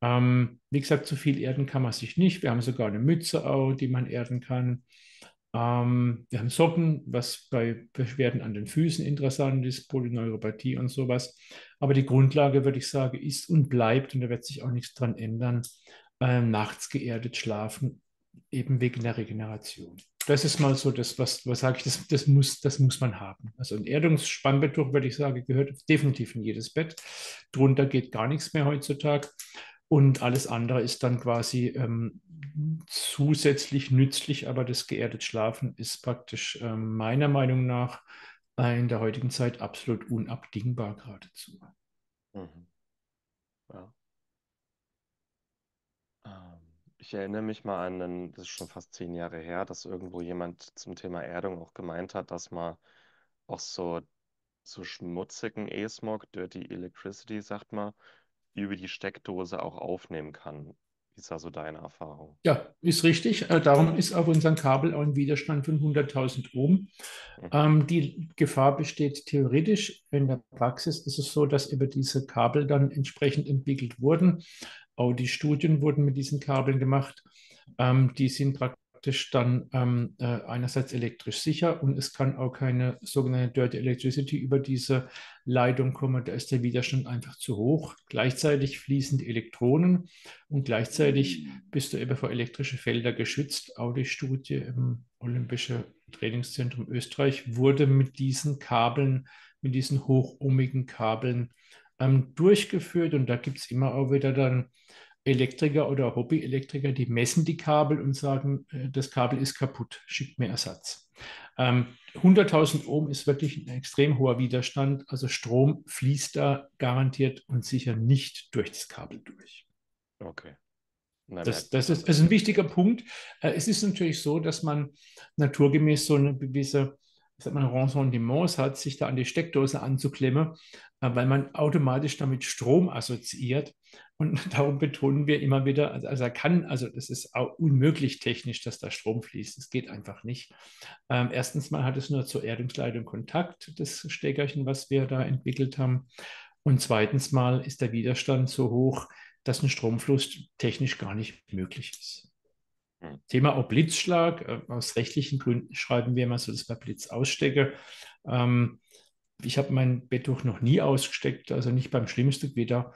Ähm, wie gesagt, zu viel erden kann man sich nicht. Wir haben sogar eine Mütze auch, die man erden kann. Ähm, wir haben Socken, was bei Beschwerden an den Füßen interessant ist, Polyneuropathie und sowas. Aber die Grundlage, würde ich sagen, ist und bleibt, und da wird sich auch nichts dran ändern, äh, nachts geerdet schlafen, eben wegen der Regeneration. Das ist mal so das, was, was sage ich, das, das, muss, das muss man haben. Also ein Erdungsspannbetttuch, würde ich sagen, gehört definitiv in jedes Bett. Drunter geht gar nichts mehr heutzutage. Und alles andere ist dann quasi ähm, zusätzlich nützlich, aber das geerdet Schlafen ist praktisch äh, meiner Meinung nach äh, in der heutigen Zeit absolut unabdingbar geradezu. Mhm. Ja. Ähm, ich erinnere mich mal an, einen, das ist schon fast zehn Jahre her, dass irgendwo jemand zum Thema Erdung auch gemeint hat, dass man auch so, so schmutzigen E-Smog, Dirty Electricity, sagt man, über die Steckdose auch aufnehmen kann. ist also deine Erfahrung. Ja, ist richtig. Darum ist auf unserem Kabel auch ein Widerstand von hunderttausend Ohm. Mhm. Ähm, die Gefahr besteht theoretisch. In der Praxis ist es so, dass über diese Kabel dann entsprechend entwickelt wurden. Auch die Studien wurden mit diesen Kabeln gemacht. Ähm, die sind praktisch dann ähm, äh, einerseits elektrisch sicher, und es kann auch keine sogenannte Dirty Electricity über diese Leitung kommen. Da ist der Widerstand einfach zu hoch. Gleichzeitig fließen die Elektronen, und gleichzeitig bist du eben vor elektrische Felder geschützt. Auch die Studie im Olympischen Trainingszentrum Österreich wurde mit diesen Kabeln, mit diesen hochohmigen Kabeln ähm, durchgeführt, und da gibt es immer auch wieder dann Elektriker oder Hobby-Elektriker, die messen die Kabel und sagen, das Kabel ist kaputt, schickt mir Ersatz. Ähm, hunderttausend Ohm ist wirklich ein extrem hoher Widerstand, also Strom fließt da garantiert und sicher nicht durch das Kabel durch. Okay. Nein, das, das, ist, das ist ein wichtiger Punkt. Äh, es ist natürlich so, dass man naturgemäß so eine gewisse sagt man, Ressentiments hat, sich da an die Steckdose anzuklemmen, weil man automatisch damit Strom assoziiert. Und darum betonen wir immer wieder, also, also er kann, also das ist auch unmöglich technisch, dass da Strom fließt. Das geht einfach nicht. Ähm, erstens mal hat es nur zur Erdungsleitung Kontakt, das Steckerchen, was wir da entwickelt haben. Und zweitens mal ist der Widerstand so hoch, dass ein Stromfluss technisch gar nicht möglich ist. Thema auch Blitzschlag. Aus rechtlichen Gründen schreiben wir immer so, dass man Blitz ausstecke. Ähm, ich habe mein Betttuch noch nie ausgesteckt, also nicht beim schlimmsten Gewitter.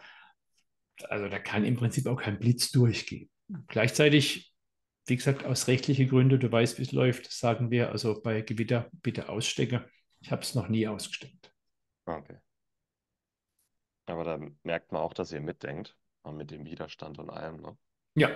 Also da kann im Prinzip auch kein Blitz durchgehen. Gleichzeitig, wie gesagt, aus rechtlichen Gründen, du weißt, wie es läuft, sagen wir also bei Gewitter bitte ausstecke. Ich habe es noch nie ausgesteckt. Okay. Aber da merkt man auch, dass ihr mitdenkt, mit dem Widerstand und allem, ne? Ja.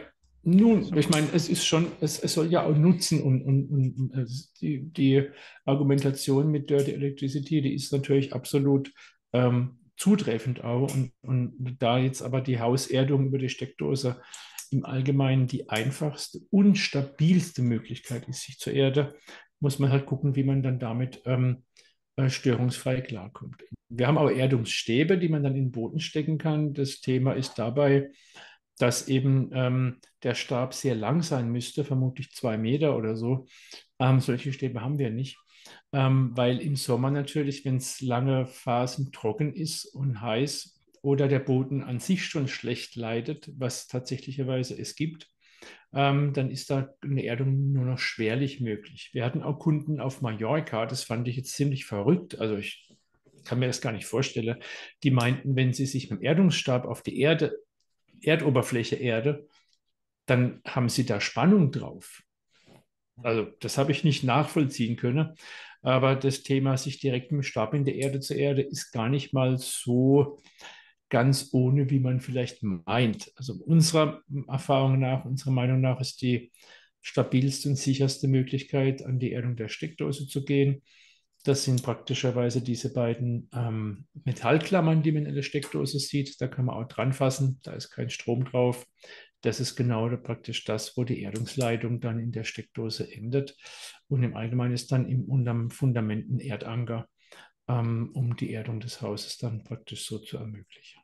Nun, ich meine, es ist schon, es, es soll ja auch nutzen, und, und, und die, die Argumentation mit Dirty Electricity, die ist natürlich absolut ähm, zutreffend auch, und, und da jetzt aber die Hauserdung über die Steckdose im Allgemeinen die einfachste und stabilste Möglichkeit ist, sich zu erden, muss man halt gucken, wie man dann damit ähm, störungsfrei klarkommt. Wir haben auch Erdungsstäbe, die man dann in den Boden stecken kann. Das Thema ist dabei, dass eben ähm, der Stab sehr lang sein müsste, vermutlich zwei Meter oder so. Ähm, solche Stäbe haben wir nicht, ähm, weil im Sommer natürlich, wenn es lange Phasen trocken ist und heiß oder der Boden an sich schon schlecht leidet, was tatsächlicherweise es gibt, ähm, dann ist da eine Erdung nur noch schwerlich möglich. Wir hatten auch Kunden auf Mallorca, das fand ich jetzt ziemlich verrückt, also ich kann mir das gar nicht vorstellen, die meinten, wenn sie sich mit dem Erdungsstab auf die Erde Erdoberfläche Erde, dann haben sie da Spannung drauf. Also das habe ich nicht nachvollziehen können, aber das Thema, sich direkt mit dem Stab in der Erde zur Erde, ist gar nicht mal so ganz ohne, wie man vielleicht meint. Also unserer Erfahrung nach, unserer Meinung nach, ist die stabilste und sicherste Möglichkeit, an die Erdung der Steckdose zu gehen. Das sind praktischerweise diese beiden ähm, Metallklammern, die man in der Steckdose sieht. Da kann man auch dran fassen, da ist kein Strom drauf. Das ist genau praktisch das, wo die Erdungsleitung dann in der Steckdose endet. Und im Allgemeinen ist dann im unteren Fundament ein Erdanker, ähm, um die Erdung des Hauses dann praktisch so zu ermöglichen.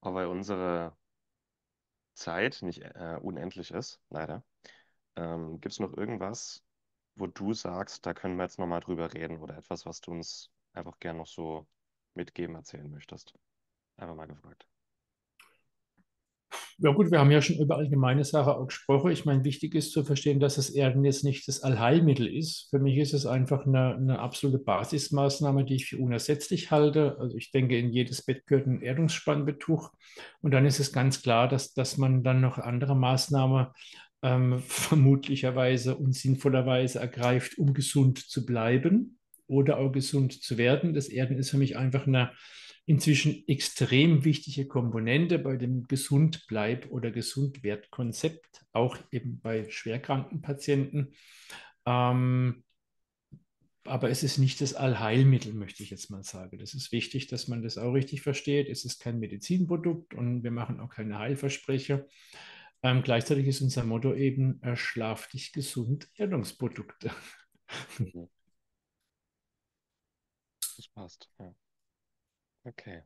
Aber unsere Zeit nicht äh, unendlich ist, leider. Ähm, gibt es noch irgendwas, wo du sagst, da können wir jetzt nochmal drüber reden, oder etwas, was du uns einfach gerne noch so mitgeben, erzählen möchtest? Einfach mal gefragt. Ja gut, wir haben ja schon über allgemeine Sachen auch gesprochen. Ich meine, wichtig ist zu verstehen, dass das Erden jetzt nicht das Allheilmittel ist. Für mich ist es einfach eine, eine absolute Basismaßnahme, die ich für unersetzlich halte. Also ich denke, in jedes Bett gehört ein Erdungsspannbetttuch. Und dann ist es ganz klar, dass, dass man dann noch andere Maßnahmen Ähm, vermutlicherweise und sinnvollerweise ergreift, um gesund zu bleiben oder auch gesund zu werden. Das Erden ist für mich einfach eine inzwischen extrem wichtige Komponente bei dem Gesundbleib- oder Gesundwerdkonzept, auch eben bei schwerkranken Patienten. Ähm, aber es ist nicht das Allheilmittel, möchte ich jetzt mal sagen. Das ist wichtig, dass man das auch richtig versteht. Es ist kein Medizinprodukt und wir machen auch keine Heilversprechen. Ähm, gleichzeitig ist unser Motto eben, äh, schlaf dich gesund, Erdungsprodukte. Das passt, ja. Okay.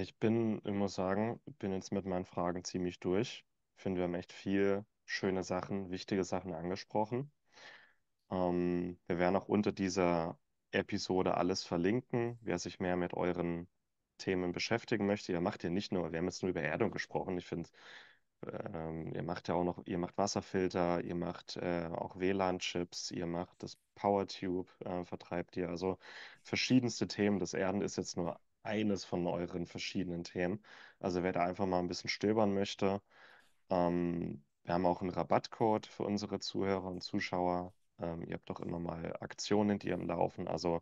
Ich bin, ich muss sagen, bin jetzt mit meinen Fragen ziemlich durch. Ich finde, wir haben echt viel schöne Sachen, wichtige Sachen angesprochen. Ähm, wir werden auch unter dieser Episode alles verlinken. Wer sich mehr mit euren Themen beschäftigen möchte, ihr macht ja nicht nur, wir haben jetzt nur über Erdung gesprochen. Ich finde, ähm, ihr macht ja auch noch, ihr macht Wasserfilter, ihr macht äh, auch W L A N-Chips, ihr macht das PowerTube, äh, vertreibt ihr. Also verschiedenste Themen. Das Erden ist jetzt nur eines von euren verschiedenen Themen. Also wer da einfach mal ein bisschen stöbern möchte, ähm, wir haben auch einen Rabattcode für unsere Zuhörer und Zuschauer. Ähm, ihr habt doch immer mal Aktionen, die am Laufen. Also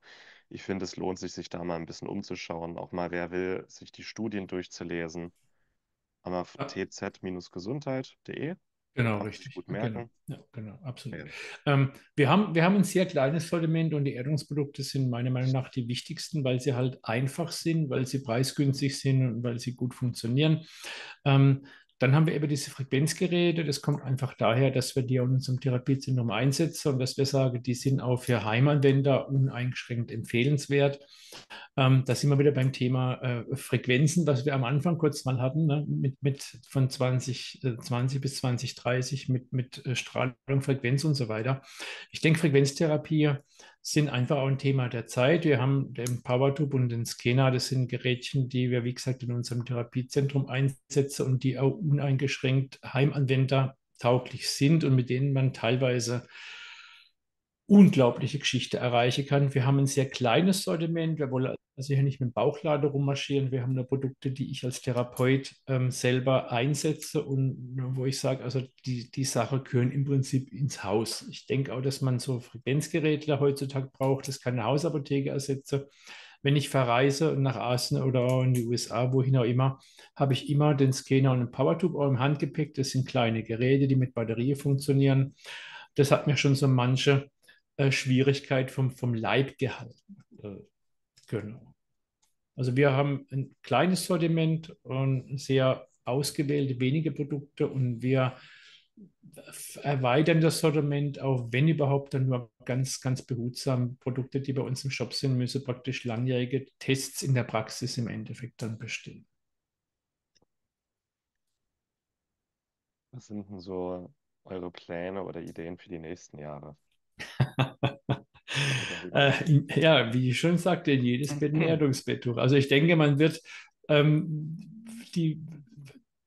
ich finde, es lohnt sich, sich da mal ein bisschen umzuschauen. Auch mal, wer will, sich die Studien durchzulesen. Haben wir auf ja. t z Gesundheit punkt de. Genau, kann richtig. Gut merken. Genau, ja, genau absolut. Ja. Ähm, wir, haben, wir haben ein sehr kleines Sortiment und die Erdungsprodukte sind meiner Meinung nach die wichtigsten, weil sie halt einfach sind, weil sie preisgünstig sind und weil sie gut funktionieren. Ähm, Dann haben wir eben diese Frequenzgeräte. Das kommt einfach daher, dass wir die in unserem Therapiezentrum einsetzen und dass wir sagen, die sind auch für Heimanwender uneingeschränkt empfehlenswert. Ähm, da sind wir wieder beim Thema äh, Frequenzen, was wir am Anfang kurz mal hatten, ne? mit, mit von zwanzig, äh, zwanzig bis zwanzig dreißig mit, mit äh, Strahlung, Frequenz und so weiter. Ich denke, Frequenztherapie sind einfach auch ein Thema der Zeit. Wir haben den PowerTube und den Scanner, das sind Gerätchen, die wir, wie gesagt, in unserem Therapiezentrum einsetzen und die auch uneingeschränkt Heimanwender tauglich sind und mit denen man teilweise unglaubliche Geschichte erreichen kann. Wir haben ein sehr kleines Sortiment, wir wollen also hier nicht mit dem Bauchlader rummarschieren, wir haben nur Produkte, die ich als Therapeut ähm, selber einsetze und wo ich sage, also die, die Sache gehören im Prinzip ins Haus. Ich denke auch, dass man so Frequenzgeräte heutzutage braucht, das kann eine Hausapotheke ersetzen. Wenn ich verreise nach Asien oder auch in die U S A, wohin auch immer, habe ich immer den Scanner und den PowerTube auch im Handgepäck. Das sind kleine Geräte, die mit Batterie funktionieren. Das hat mir schon so manche äh, Schwierigkeit vom, vom Leib gehalten. Äh, genau. Also wir haben ein kleines Sortiment und sehr ausgewählte, wenige Produkte und wir erweitern das Sortiment, auch wenn überhaupt, dann nur ganz, ganz behutsam Produkte, die bei uns im Shop sind, müssen praktisch langjährige Tests in der Praxis im Endeffekt dann bestehen. Was sind denn so eure Pläne oder Ideen für die nächsten Jahre? äh, ja, wie ich schon sagte, jedes Bett ein Erdungsbetttuch. Also ich denke, man wird ähm, die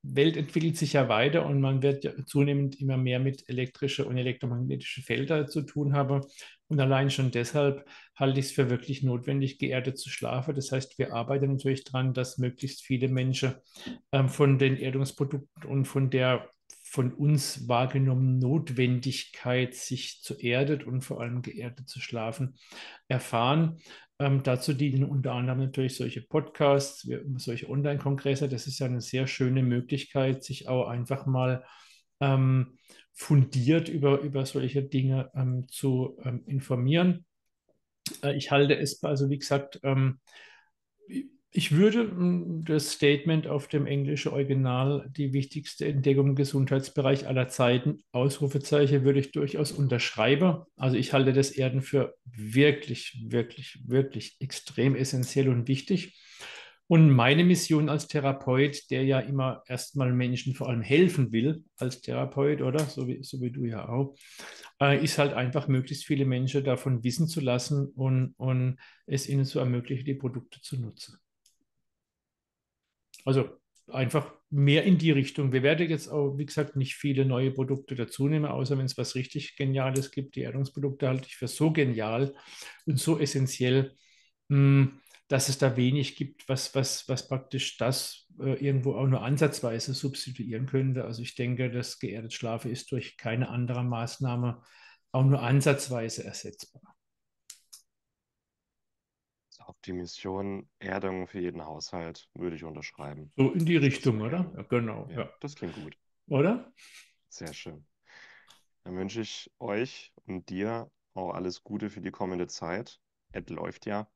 Welt entwickelt sich ja weiter und man wird ja zunehmend immer mehr mit elektrischen und elektromagnetischen Feldern zu tun haben. Und allein schon deshalb halte ich es für wirklich notwendig, geerdet zu schlafen. Das heißt, wir arbeiten natürlich daran, dass möglichst viele Menschen ähm, von den Erdungsprodukten und von der von uns wahrgenommenen Notwendigkeit, sich zu erdet und vor allem geerdet zu schlafen, erfahren. Ähm, dazu dienen unter anderem natürlich solche Podcasts, solche Online-Kongresse. Das ist ja eine sehr schöne Möglichkeit, sich auch einfach mal ähm, fundiert über, über solche Dinge ähm, zu ähm, informieren. Äh, ich halte es, also wie gesagt, ähm, ich würde das Statement auf dem englischen Original, die wichtigste Entdeckung im Gesundheitsbereich aller Zeiten, Ausrufezeichen, würde ich durchaus unterschreiben. Also ich halte das Erden für wirklich, wirklich, wirklich extrem essentiell und wichtig. Und meine Mission als Therapeut, der ja immer erstmal Menschen vor allem helfen will, als Therapeut, oder? So wie, so wie du ja auch, äh, ist halt einfach, möglichst viele Menschen davon wissen zu lassen und, und es ihnen zu ermöglichen, die Produkte zu nutzen. Also einfach mehr in die Richtung. Wir werden jetzt auch, wie gesagt, nicht viele neue Produkte dazu nehmen, außer wenn es was richtig Geniales gibt. Die Erdungsprodukte halte ich für so genial und so essentiell, dass es da wenig gibt, was, was, was praktisch das irgendwo auch nur ansatzweise substituieren könnte. Also ich denke, das geerdet Schlafen ist durch keine andere Maßnahme auch nur ansatzweise ersetzbar. Auf die Mission Erdung für jeden Haushalt würde ich unterschreiben. So in die Richtung, oder? Ja, genau. Ja, ja. Das klingt gut. Oder? Sehr schön. Dann wünsche ich euch und dir auch alles Gute für die kommende Zeit. Es läuft ja.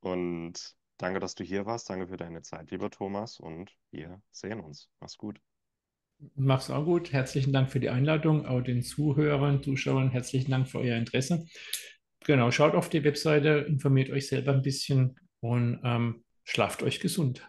Und danke, dass du hier warst. Danke für deine Zeit, lieber Thomas. Und wir sehen uns. Mach's gut. Mach's auch gut. Herzlichen Dank für die Einladung. Auch den Zuhörern, Zuschauern herzlichen Dank für euer Interesse. Genau, schaut auf die Webseite, informiert euch selber ein bisschen und ähm, schlaft euch gesund.